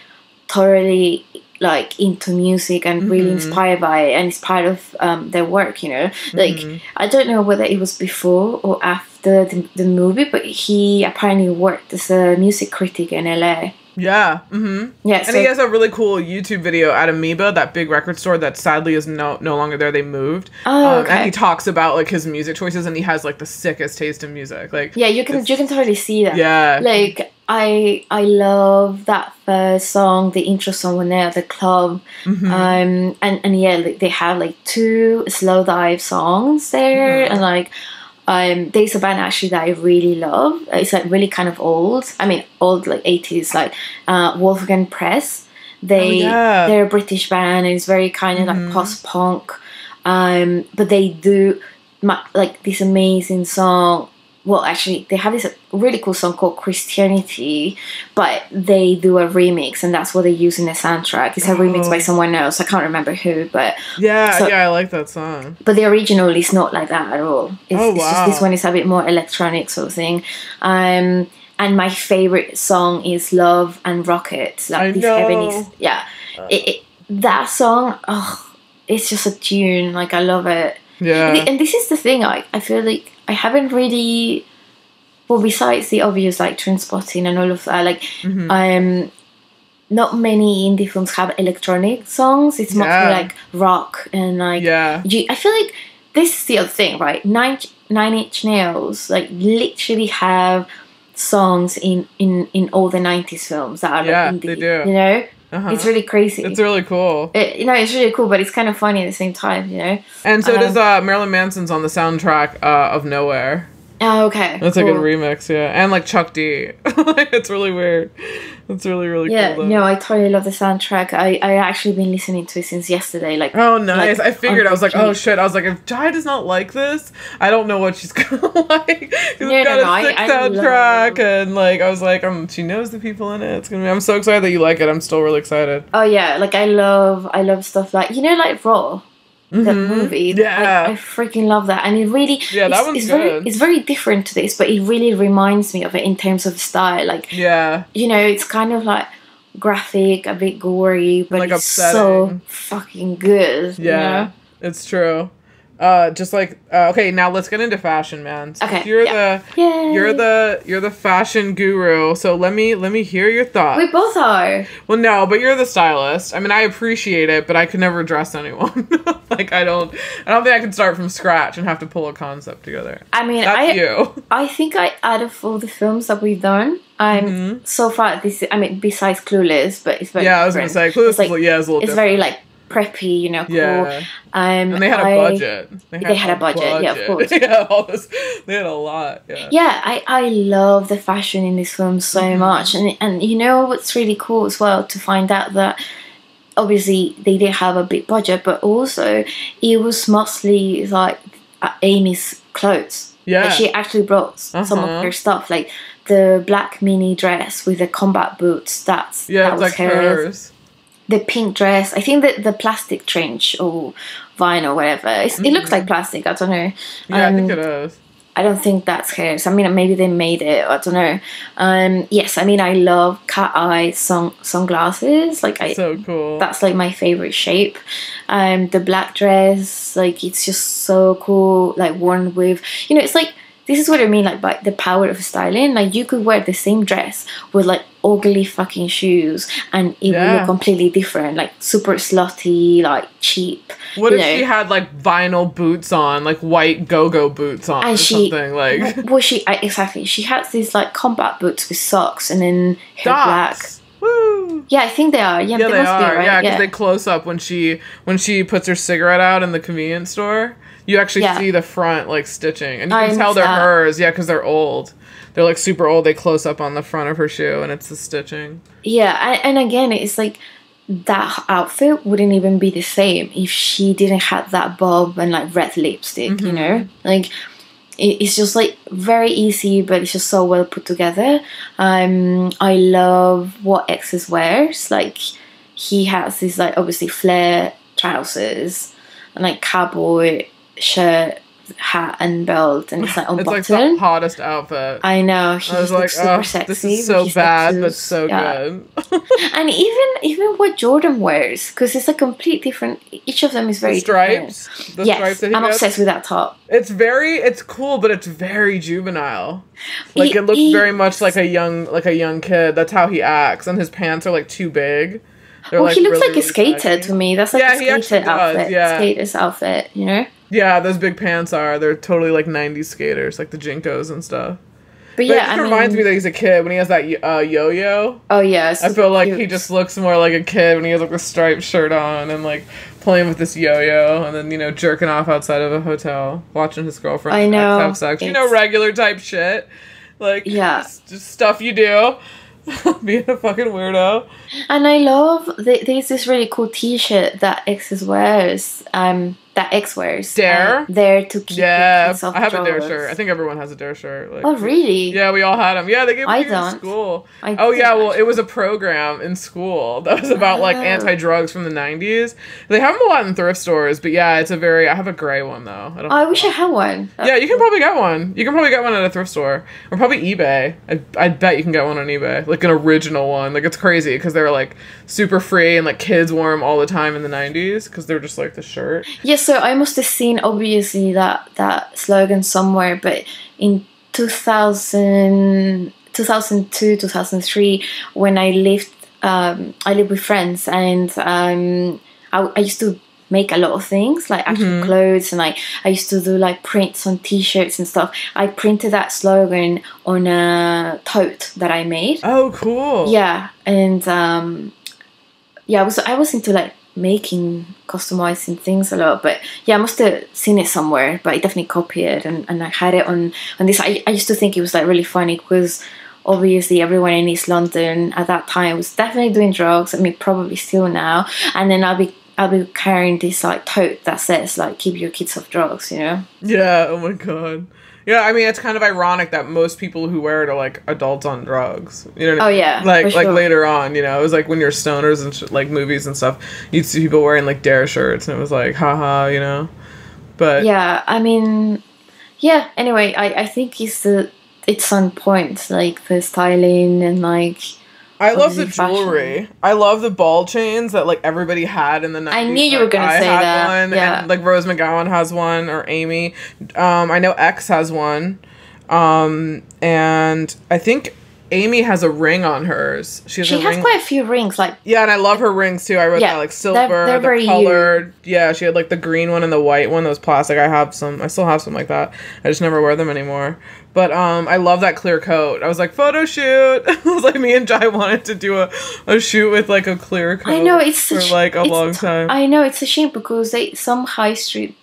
totally like into music and really inspired by it, and it's part of their work, you know, like I don't know whether it was before or after the movie, but he apparently worked as a music critic in LA. Yeah. Yeah, and so he has a really cool YouTube video at Amoeba, that big record store that sadly is no longer there. They moved. Oh, okay. And he talks about like his music choices, and he has like the sickest taste in music. Like, yeah, you can totally see that. Yeah, like I love that first song, the intro song when they're at the club, and yeah, like, they have like 2 slow dive songs there, and like there's a band actually that I really love. It's like really kind of old. I mean, old like 80s, like Wolfgang Press. They're a British band, and it's very kind of like post-punk, but they do like this amazing song. Well, actually, they have this really cool song called Christianity, but they do a remix, and that's what they use in the soundtrack. It's a remix by someone else. I can't remember who, but... Yeah, so, yeah, I like that song. But the original is not like that at all. It's just this one is a bit more electronic sort of thing. And my favorite song is Love and Rocket. Like, I know. Ebenezer, yeah. That song, oh, it's just a tune. Like, I love it. Yeah. And this is the thing, I feel like I haven't really, well, besides the obvious like Trainspotting and all of that, like not many indie films have electronic songs. It's mostly like rock and like I feel like this is the other thing, right? Nine Inch Nails like literally have songs in all the 90s films that are like indie, they do. You know? It's really crazy. It's really cool. You know, it's really cool, but it's kind of funny at the same time, you know? And so does Marilyn Manson's on the soundtrack of Nowhere. Oh, okay. That's cool. A good remix, yeah. And, like, Chuck D. It's really weird. It's really, really cool. Yeah, no, I totally love the soundtrack. I actually been listening to it since yesterday. Like, oh, nice. Like, I figured. I was like, oh, shit. I was like, if Jai does not like this, I don't know what she's going to like. It's got a sick soundtrack. And, like, I was like, she knows the people in it. It's gonna be, I'm so excited that you like it. I'm still really excited. Oh, yeah. Like, I love stuff like, you know, like Raw. That movie, yeah, I freaking love that, and it really, yeah, that one's good. It's very different to this, but it really reminds me of it in terms of style. Like, yeah, you know, it's kind of like graphic, a bit gory, but like it's so fucking good. Yeah, you know? It's true. Just like okay, now let's get into fashion, man. So okay, you're the fashion guru. So let me hear your thoughts. We both are. Well, no, but you're the stylist. I mean, I appreciate it, but I could never dress anyone. Like, I don't think I can start from scratch and have to pull a concept together. I mean, I think out of all the films that we've done, so far this, I mean, besides Clueless, but it's very I was gonna say Clueless. It's like, it's a little different. Very like preppy, you know, cool. Yeah. And they had a budget. They had a budget. Yeah, of course. Yeah, they had a lot. Yeah. Yeah, I love the fashion in this film so much, and you know what's really cool as well, to find out that obviously they did have a big budget, but also it was mostly like Amy's clothes. Yeah, like, she actually brought some of her stuff, like the black mini dress with the combat boots. That was like hers. The pink dress, I think that the plastic trench or vinyl or whatever. It looks like plastic, I don't know. Yeah, I think it is. I don't think that's hers. I mean, maybe they made it, I don't know. Yes, I mean, I love cat-eye sunglasses. Like, so cool. That's like my favorite shape. The black dress, like, it's just so cool. Like, worn with, you know, it's like, this is what I mean, like, by the power of styling. Like, you could wear the same dress with, like, ugly fucking shoes, and it would look completely different. Like, super slutty, like, cheap. What if she had, like, vinyl boots on, like, white go-go boots on something? Like, well, exactly. She has these, like, combat boots with socks and then her black. Woo. Yeah, I think they are. Yeah, they must be, right? Yeah, because they close up when she puts her cigarette out in the convenience store. You actually see the front, like, stitching. And you can tell they're hers. Yeah, because they're old. They're, like, super old. They close up on the front of her shoe, and it's the stitching. Yeah, and again, it's, like, that outfit wouldn't even be the same if she didn't have that bob and, like, red lipstick, you know? Like, It's just like very easy, but it's just so well put together. I love what X's wears. Like, he has these like obviously flare trousers and like cowboy shirt, hat and belt, and it's like on button. It's like the hardest outfit. I know. He was like, super sexy. This is so bad, but so good. And even what Jordan wears, because it's a complete different. Each of them is very different. The stripes. Yes, I'm obsessed with that top. It's cool, but it's very juvenile. Like, it looks very much like a young kid. That's how he acts, and his pants are like too big. Well, like, he looks really like a skater to me. That's like a skater outfit. Yeah. Skater's outfit, you know. Yeah, those big pants are. They're totally like 90s skaters, like the JNCOs and stuff. But yeah, it just reminds me that he's a kid when he has that yo-yo. Oh, yes. I feel like he just looks more like a kid when he has like a striped shirt on and like playing with this yo-yo and then, you know, jerking off outside of a hotel, watching his girlfriend have sex. You know, regular type shit. Like, just stuff you do. Being a fucking weirdo. And I love there's this really cool T-shirt that X wears. That X wears. DARE. DARE to keep. Yeah, I have a DARE shirt. I think everyone has a DARE shirt. Like, oh really? Yeah, we all had them. Yeah, they gave me in school. Well, it was a program in school that was about like anti-drugs from the 90s. They have them a lot in thrift stores, but yeah, it's a very. I have a gray one though. I wish I had one. Yeah, you can probably get one. You can probably get one at a thrift store or probably eBay. I bet you can get one on eBay, like an original one. Like, it's crazy because they were like super free and like kids wore them all the time in the 90s because they're just like the shirt. Yes. So I must have seen obviously that slogan somewhere, but in 2002, 2003, when I lived with friends, and I used to make a lot of things, like actual clothes, and I used to do like prints on t-shirts and stuff. I printed that slogan on a tote that I made. Oh, cool. Yeah, and I was into like making, customizing things a lot, but yeah, I must have seen it somewhere, but I definitely copied it, and I had it on this. I used to think it was like really funny because obviously everyone in East London at that time was definitely doing drugs. I mean, probably still now. And then I'll be carrying this like tote that says like, keep your kids off drugs, you know? Yeah, oh my god. Yeah, I mean, it's kind of ironic that most people who wear it are, like, adults on drugs. You know what I mean? Oh, yeah. Like later on, you know, it was, like, when you're stoners and, like, movies and stuff, you'd see people wearing, like, DARE shirts, and it was like, haha, you know? But... yeah, I mean... yeah, anyway, I think it's on point, like, the styling and, like... I love the jewelry. Fashion. I love the ball chains that, like, everybody had in the 90s. I knew you were going to say that. I had one, and, like, Rose McGowan has one, or Amy. I know X has one. And I think Amy has a ring on hers. She has quite a few rings. Like, yeah, and I love her rings, too. I wrote that, like, silver, they're very colored. Yeah, she had, like, the green one and the white one that was plastic. I still have some like that. I just never wear them anymore. But I love that clear coat. I was like, photo shoot. I was like, me and Jai wanted to do a shoot with like a clear coat. I know, it's for like a long time. I know, it's a shame because some high street.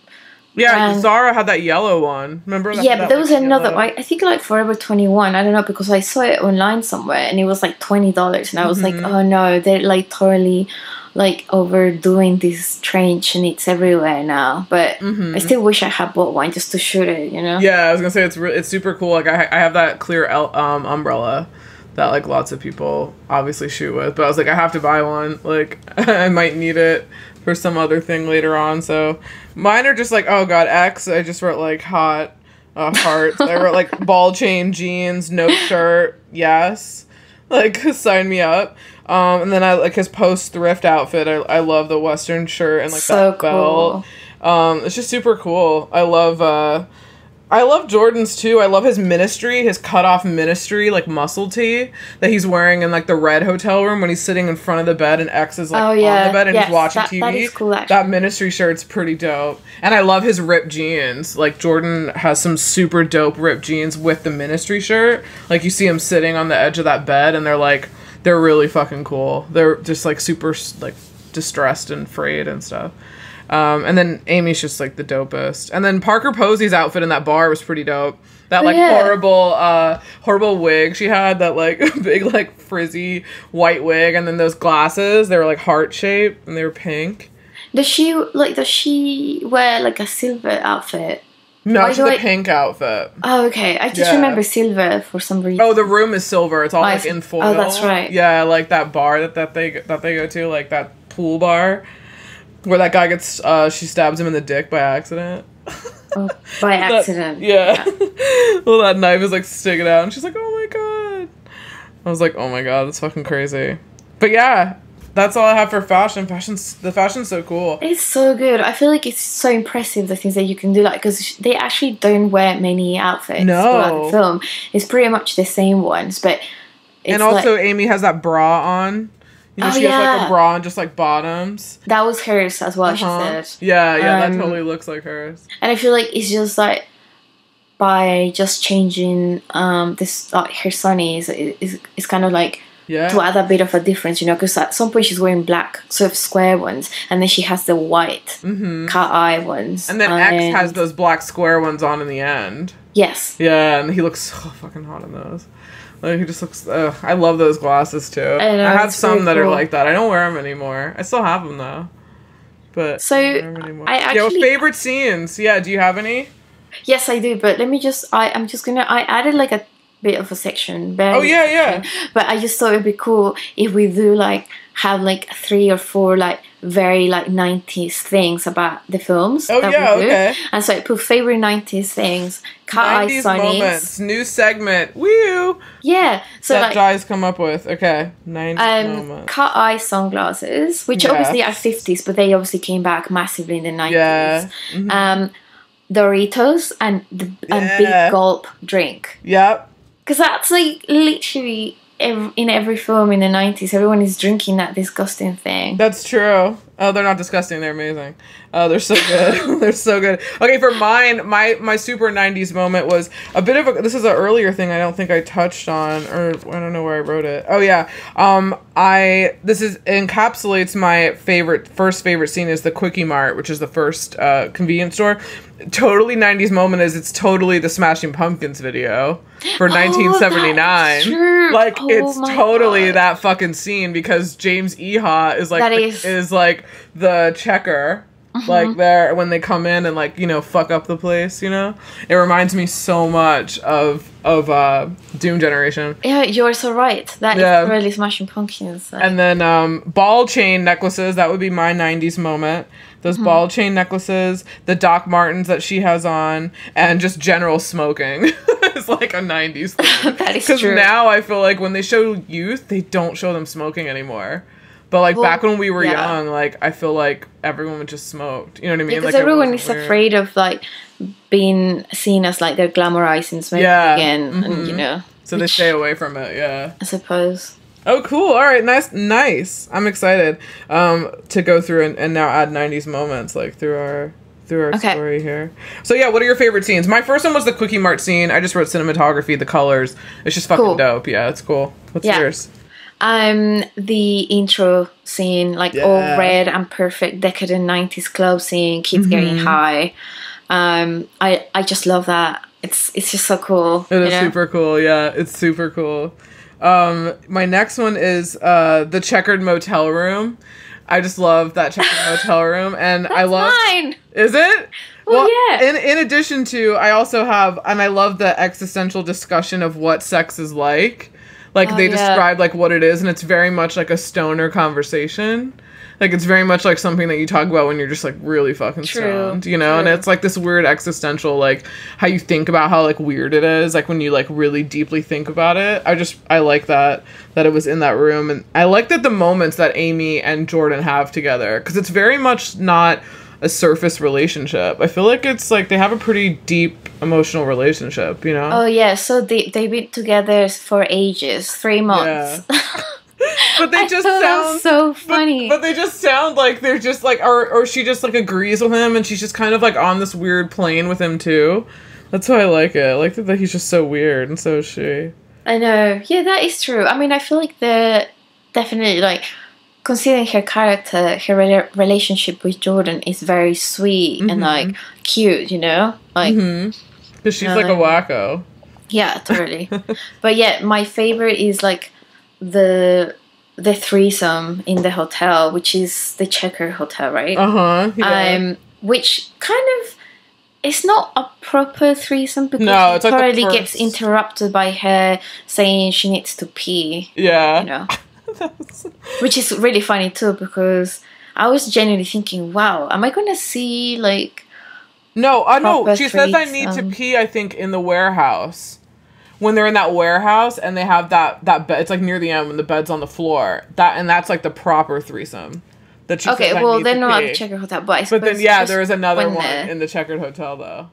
Yeah, Zara had that yellow one. Remember? Yeah, but there was another. I think like Forever 21. I don't know, because I saw it online somewhere and it was like $20, and I was like, oh no, they're like totally like overdoing this trench and it's everywhere now, but I still wish I had bought one just to shoot it, you know? Yeah, I was gonna say it's super cool. Like I have that clear umbrella that like lots of people obviously shoot with, but I was like, I have to buy one, like I might need it for some other thing later on. So mine are just like, oh god, X, I just wrote like hot hearts. I wrote like ball chain, jeans, no shirt, yes, like sign me up. And then I like his post thrift outfit. I love the western shirt and like so that cool belt. It's just super cool. I love Jordan's too. I love his ministry, his cut off ministry, like muscle tee that he's wearing in like the red hotel room when he's sitting in front of the bed and X is like on the bed and he's watching TV. That is cool, actually. That ministry shirt's pretty dope. And I love his ripped jeans. Like Jordan has some super dope ripped jeans with the ministry shirt. Like you see him sitting on the edge of that bed and they're really fucking cool. They're just like super like distressed and frayed and stuff. And then Amy's just like the dopest. And then Parker Posey's outfit in that bar was pretty dope. That like horrible wig she had, that like big like frizzy white wig, and then those glasses, they were like heart shaped and they were pink. Does she wear like a silver outfit? No, she's a pink outfit. Oh, okay. I just remember silver for some reason. Oh, the room is silver. It's all like in foil. Oh, that's right. Yeah, like that bar that they go to, like that pool bar, where that guy gets she stabs him in the dick by accident. Oh, by accident. Yeah. Well, that knife is like sticking out, and she's like, "Oh my god." I was like, "Oh my god, that's fucking crazy." But yeah. That's all I have for fashion. The fashion's so cool. It's so good. I feel like it's so impressive, the things that you can do, like, because they actually don't wear many outfits throughout the film. It's pretty much the same ones, but it's and also like, Amy has that bra on. You know, she has like a bra and just like bottoms. That was hers as well. She said, "Yeah, that totally looks like hers." And I feel like it's just like by just changing this her sunnies, it's kind of like. Yeah. To add a bit of a difference, you know, because at some point she's wearing black sort of square ones, and then she has the white cat eye ones, and then X has those black square ones on in the end. Yes. Yeah, and he looks so fucking hot in those. Like he just looks. I love those glasses too. I have some that are like that. I don't wear them anymore. I still have them though. But so I don't wear them anymore. Well, favorite scenes. Yeah. Do you have any? Yes, I do. But let me just. I'm just gonna. I added like a. Bit of a section. Oh yeah, yeah. But I just thought it'd be cool if we do like have like 3 or 4 like very like 90s things about the films. Oh yeah, okay. And so I put favorite 90s things, cat eye moments, new segment. Woo! Yeah. So that like guys come up with okay 90s moments. Cat eye sunglasses, which obviously are 50s, but they obviously came back massively in the 90s. Yeah. Mm-hmm. Doritos and big gulp drink. Yep. Because that's like literally in every film in the 90s, everyone is drinking that disgusting thing. That's true. Oh, they're not disgusting. They're amazing. They're so good. They're so good. Okay, for mine, my super 90s moment was a bit of a... This is an earlier thing I don't think I touched on, or I don't know where I wrote it. Oh, yeah. This encapsulates my first favorite scene is the Quickie Mart, which is the first convenience store. Totally 90s moment is it's totally the Smashing Pumpkins video for 1979. True. Like, it's totally that fucking scene because James Eha is like... That is like... the checker like there when they come in and like, you know, fuck up the place, you know. It reminds me so much of Doom Generation. Yeah, you're so right. That is really Smashing Pumpkins. Like. And then ball chain necklaces, that would be my 90s moment. Those ball chain necklaces, the Doc Martens that she has on, and just general smoking. It's like a 90s thing. That is true. Because now I feel like when they show youth, they don't show them smoking anymore. But, like, back when we were young, like, I feel like everyone would just smoked. You know what I mean? Because like, everyone is afraid of, like, being seen as, like, they're glamorizing smoking again. And, you know. So they stay away from it, yeah. I suppose. Oh, cool. All right. Nice. I'm excited to go through and now add 90s moments, like, through our story here. So yeah, what are your favorite scenes? My first one was the Quickie Mart scene. I just wrote cinematography, the colors. It's just fucking dope. Yeah, it's cool. What's yours? The intro scene, like all red and perfect, decadent 90s club scene, kids getting high. I just love that. It's just so cool. It is super cool. Yeah, it's super cool. My next one is the checkered motel room. I just love that checkered motel room, and that's I love. Mine. Is it? Well, yeah. In addition to, I also have, and I love the existential discussion of what sex is like. Like, they describe, like, what it is, and it's very much, like, a stoner conversation. Like, it's very much, like, something that you talk about when you're just, like, really fucking stoned, you know? True. And it's, like, this weird existential, like, how you think about how, like, weird it is. Like, when you, like, really deeply think about it. I like that it was in that room. And I like that the moments that Amy and Jordan have together. Because it's very much not a surface relationship. I feel like it's, like, they have a pretty deep emotional relationship, you know? Oh, yeah. So they've been together for ages. 3 months. Yeah. But they just sound so funny. But they just sound like they're just, like... Or she just, like, agrees with him, and she's just kind of, like, on this weird plane with him, too. That's why I like it. I like that he's just so weird, and so is she. I know. Yeah, that is true. I mean, I feel like they're definitely, like... Considering her character, her relationship with Jordan is very sweet and, like, cute, you know? Like... Because she's, like, a wacko. Yeah, totally. But, yeah, my favorite is, like, the threesome in the hotel, which is the Checker Hotel, right? Yeah. Which kind of It's not a proper threesome because no, it probably like gets interrupted by her saying she needs to pee. Yeah. You know. Which is really funny too, because I was genuinely thinking, wow, am I gonna see like No, she says I need to pee, I think, in the warehouse. When they're in that warehouse and they have that bed, it's like near the end when the bed's on the floor. That's like the proper threesome. Okay, well, then not at the Checkered Hotel, but I suppose... But then, yeah, there was another one in the Checkered Hotel, though.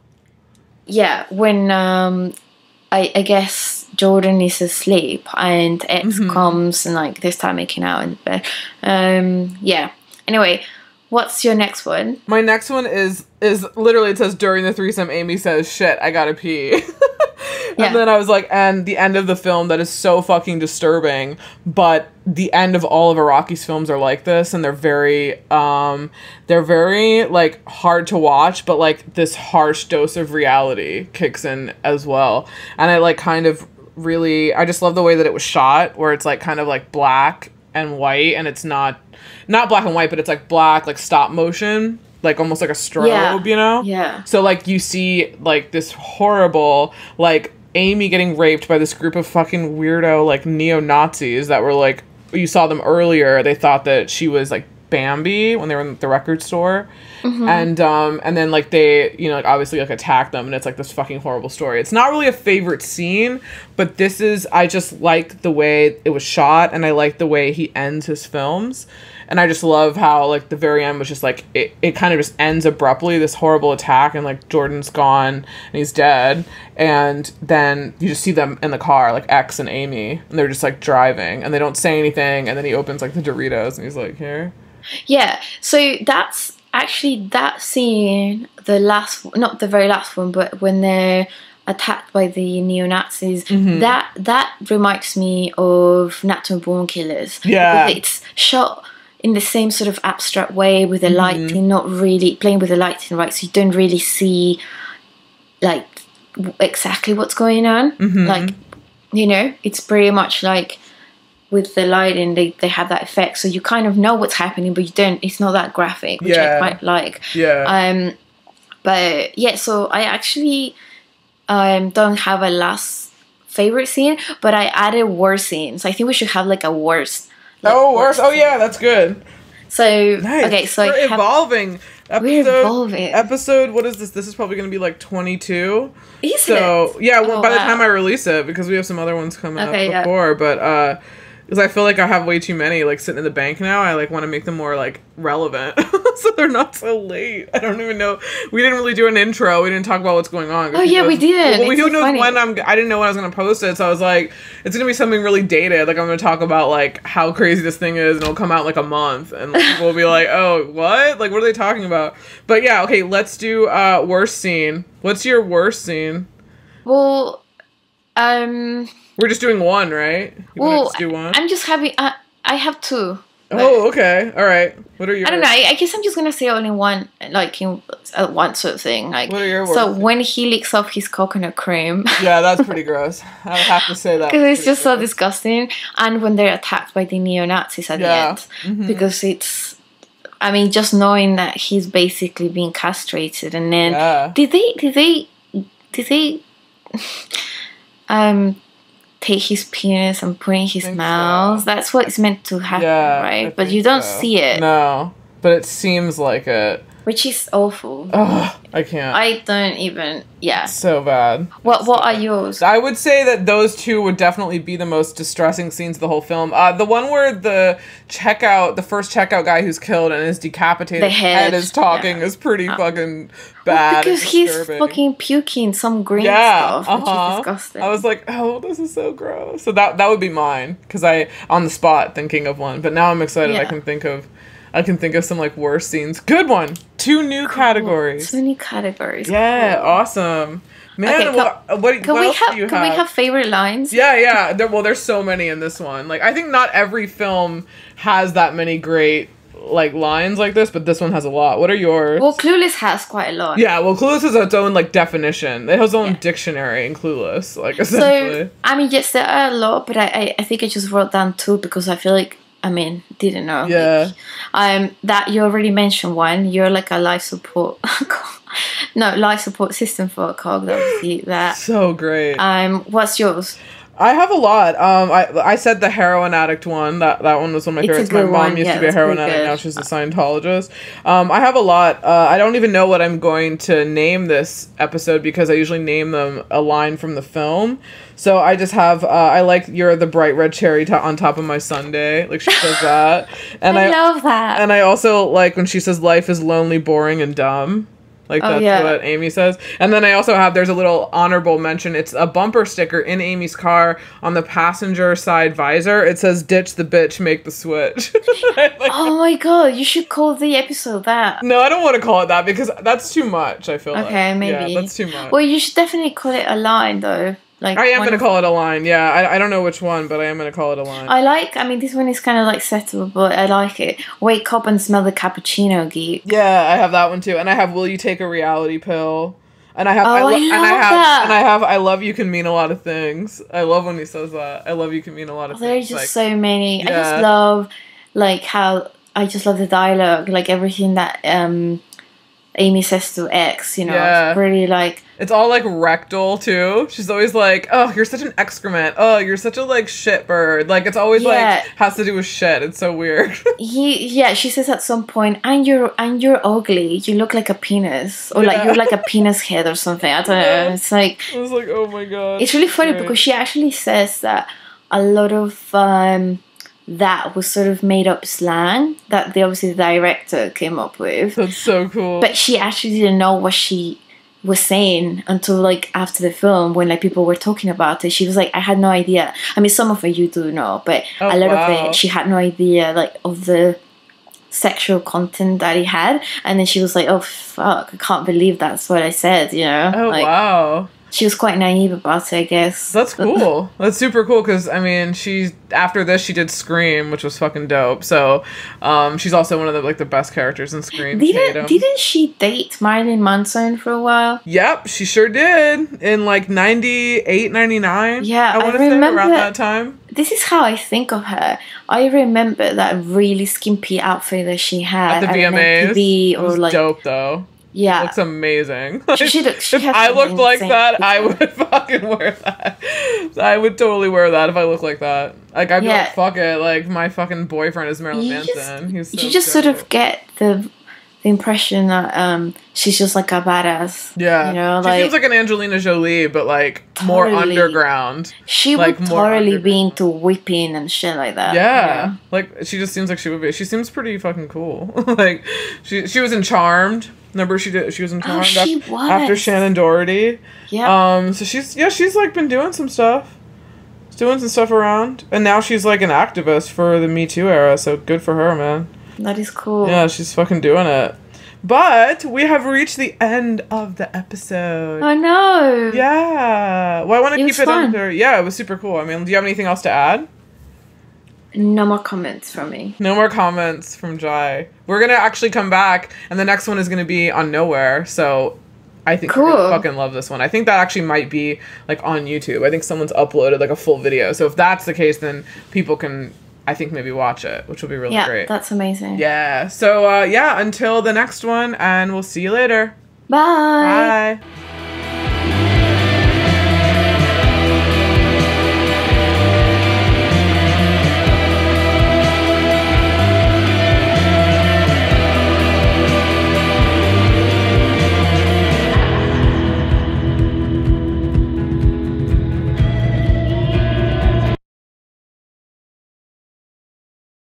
Yeah, when, I guess Jordan is asleep, and X comes, and, like, they start making out in the bed. Yeah. Anyway, what's your next one? My next one is literally, it says, during the threesome, Amy says, shit, I gotta pee. And then I was like, and the end of the film that is so fucking disturbing, but the end of all of Araki's films are like this, and they're very, like, hard to watch, but, like, this harsh dose of reality kicks in as well. And I, like, kind of really, I just love the way that it was shot, where it's, like, kind of, like, black and white, and it's not black and white, but it's, like, black, like, stop motion, like almost like a strobe, you know? Yeah. So like you see like this horrible, like Amy getting raped by this group of fucking weirdo, like neo-Nazis that were like, you saw them earlier. They thought that she was like Bambi when they were in the record store. And then like they, you know, like obviously like attacked them, and it's like this fucking horrible story. It's not really a favorite scene, but this is, I just like the way it was shot, and I like the way he ends his films. And I just love how, like, the very end was just, like, it kind of just ends abruptly, this horrible attack, and, like, Jordan's gone, and he's dead, and then you just see them in the car, like, X and Amy, and they're just, like, driving, and they don't say anything, and then he opens, like, the Doritos, and he's like, here. Yeah, so that's actually that scene, the last, not the very last one, but when they're attacked by the neo-Nazis, that reminds me of Natural Born Killers. Yeah. Because it's shot in the same sort of abstract way with the lighting, not really playing with the lighting, right? So you don't really see, like, exactly what's going on. Like, you know, it's pretty much like with the lighting, they have that effect. So you kind of know what's happening, but you don't, it's not that graphic, which I quite like. Yeah. But yeah, so I actually don't have a last favorite scene, but I added worst scenes. So I think we should have like a worst. Like, worse! Oh yeah, that's good. So nice. Okay, so we're evolving. We're evolving. Episode. What is this? This is probably going to be like 22. So yeah, well, by the time I release it, because we have some other ones coming up before, but because I feel like I have way too many like sitting in the bank now. I like want to make them more like relevant, so they're not so late. I don't even know. We didn't really do an intro. We didn't talk about what's going on. Oh yeah, we did. Well, we don't know when I didn't know when I was going to post it, so I was like, it's going to be something really dated. Like I'm going to talk about like how crazy this thing is, and it'll come out in, like a month, and like, we'll be like, oh what? Like what are they talking about? But yeah, okay. Let's do worst scene. What's your worst scene? Well, we're just doing one, right? You want to just do one? I'm just having. I have two. Oh, okay. All right. What are yours? I don't know. I guess I'm just going to say only one, like, one sort of thing. Like, what are your words? So when he licks off his coconut cream. Yeah, that's pretty gross. I would have to say that. Because it's just gross. So disgusting. And when they're attacked by the neo-Nazis at the end. Because it's, I mean, just knowing that he's basically being castrated. And then, did they take his penis and put in his mouth? So that's what's meant to happen, right? But you don't see it. No, but it seems like it, which is awful. Ugh, I can't. I don't even. Yeah, it's so bad. What are yours? I would say that those two would definitely be the most distressing scenes of the whole film. The one where the first checkout guy who's killed and is decapitated, the head is talking, is pretty fucking bad. Well, because he's fucking puking some green stuff, which is disgusting. I was like, oh, this is so gross. So that would be mine, because I on the spot thinking of one, but now I'm excited. I can think of some like worst scenes. Good one. Two new categories. Two new categories. Yeah, awesome. Man, okay, what else do you have? Can we have favorite lines? Yeah. There's so many in this one. Like, I think not every film has that many great like lines like this, but this one has a lot. What are yours? Well, Clueless has quite a lot. Yeah, well, Clueless has its own like definition. It has its own dictionary in Clueless, like essentially. So, I mean, yes, there are a lot, but I think I just wrote down two because I feel like, I mean, didn't know. Yeah. That you already mentioned one. You're like a life support. No, life support system for a cog. That was you. That so great. What's yours? I have a lot. I said the heroin addict one. That one was one of my favorites. My mom used to be a heroin addict. Now she's a Scientologist. I have a lot. I don't even know what I'm going to name this episode because I usually name them a line from the film. So I just have, I like, you're the bright red cherry on top of my sundae. Like, she says that. And I love that. And I also like when she says life is lonely, boring, and dumb. Like, that's what Amy says. And then I also have, there's a little honorable mention. It's a bumper sticker in Amy's car on the passenger side visor. It says, ditch the bitch, make the switch. Like, oh my god, you should call the episode that. No, I don't want to call it that because that's too much, I feel like. Okay, maybe. Yeah, that's too much. Well, you should definitely call it a line, though. Like, I am going to call it a line, yeah. I don't know which one, but I am going to call it a line. I mean, this one is kind of, like, settable, but I like it. Wake up and smell the cappuccino, geek. Yeah, I have that one, too. And I have, will you take a reality pill? And I have, I love that. And I have, I love you can mean a lot of things. I love when he says that. I love you can mean a lot of things. There's just so many. Yeah. I just love, like, how, I just love the dialogue. Like, everything that Amy says to X, you know. Yeah. It's really, like... It's all, like, rectal, too. She's always like, oh, you're such an excrement. Oh, you're such a, like, shit bird. Like, it's always, like, has to do with shit. It's so weird. She says at some point, and you're ugly. You look like a penis. Or, like, you're like a penis head or something. I don't know. It's like... I was like, oh, my God. It's really funny because she actually says that a lot of that was sort of made-up slang that the director came up with. That's so cool. But she actually didn't know what she... was saying until like after the film when like people were talking about it. She was like, I had no idea. I mean, some of it you do know, but a lot of it she had no idea like of the sexual content that he had. And then she was like, oh fuck, I can't believe that's what I said, you know. Oh, like, wow. She was quite naive about it, I guess. That's cool. That's super cool because, I mean, after this, she did Scream, which was fucking dope. So, she's also one of the, like, the best characters in Scream. Didn't she date Marilyn Manson for a while? Yep, she sure did. In, like, 98, 99. Yeah, I remember around that time. This is how I think of her. I remember that really skimpy outfit that she had. At the VMAs. MTV, or, it was like, dope, though. Yeah. It looks amazing. Like, if I looked like that, I would fucking wear that. I would totally wear that if I looked like that. Like, I'd be like, fuck it. Like, my fucking boyfriend is Marilyn Manson. He's so sort of get the impression that she's just, like, a badass. Yeah. You know, like, she seems like an Angelina Jolie, but, like, more underground. She would totally be into whipping and shit like that. Yeah. You know? Like, she just seems like she would be. She seems pretty fucking cool. Like, she was in Charmed. Remember she was in Charmed after Shannon Doherty. Yeah. So she's like been doing some stuff. Doing some stuff around. And now she's like an activist for the Me Too era, so good for her, man. That is cool. Yeah, she's fucking doing it. But we have reached the end of the episode. Oh no. Yeah. Well, I want to keep it under. Yeah, it was super cool. I mean, do you have anything else to add? No more comments from me. No more comments from Jai. We're going to actually come back, and the next one is going to be on Nowhere, so I think you're gonna fucking love this one. I think that actually might be, like, on YouTube. I think someone's uploaded, like, a full video, so if that's the case, then people can, I think, maybe watch it, which will be really great. Yeah, that's amazing. Yeah, so, yeah, until the next one, and we'll see you later. Bye! Bye!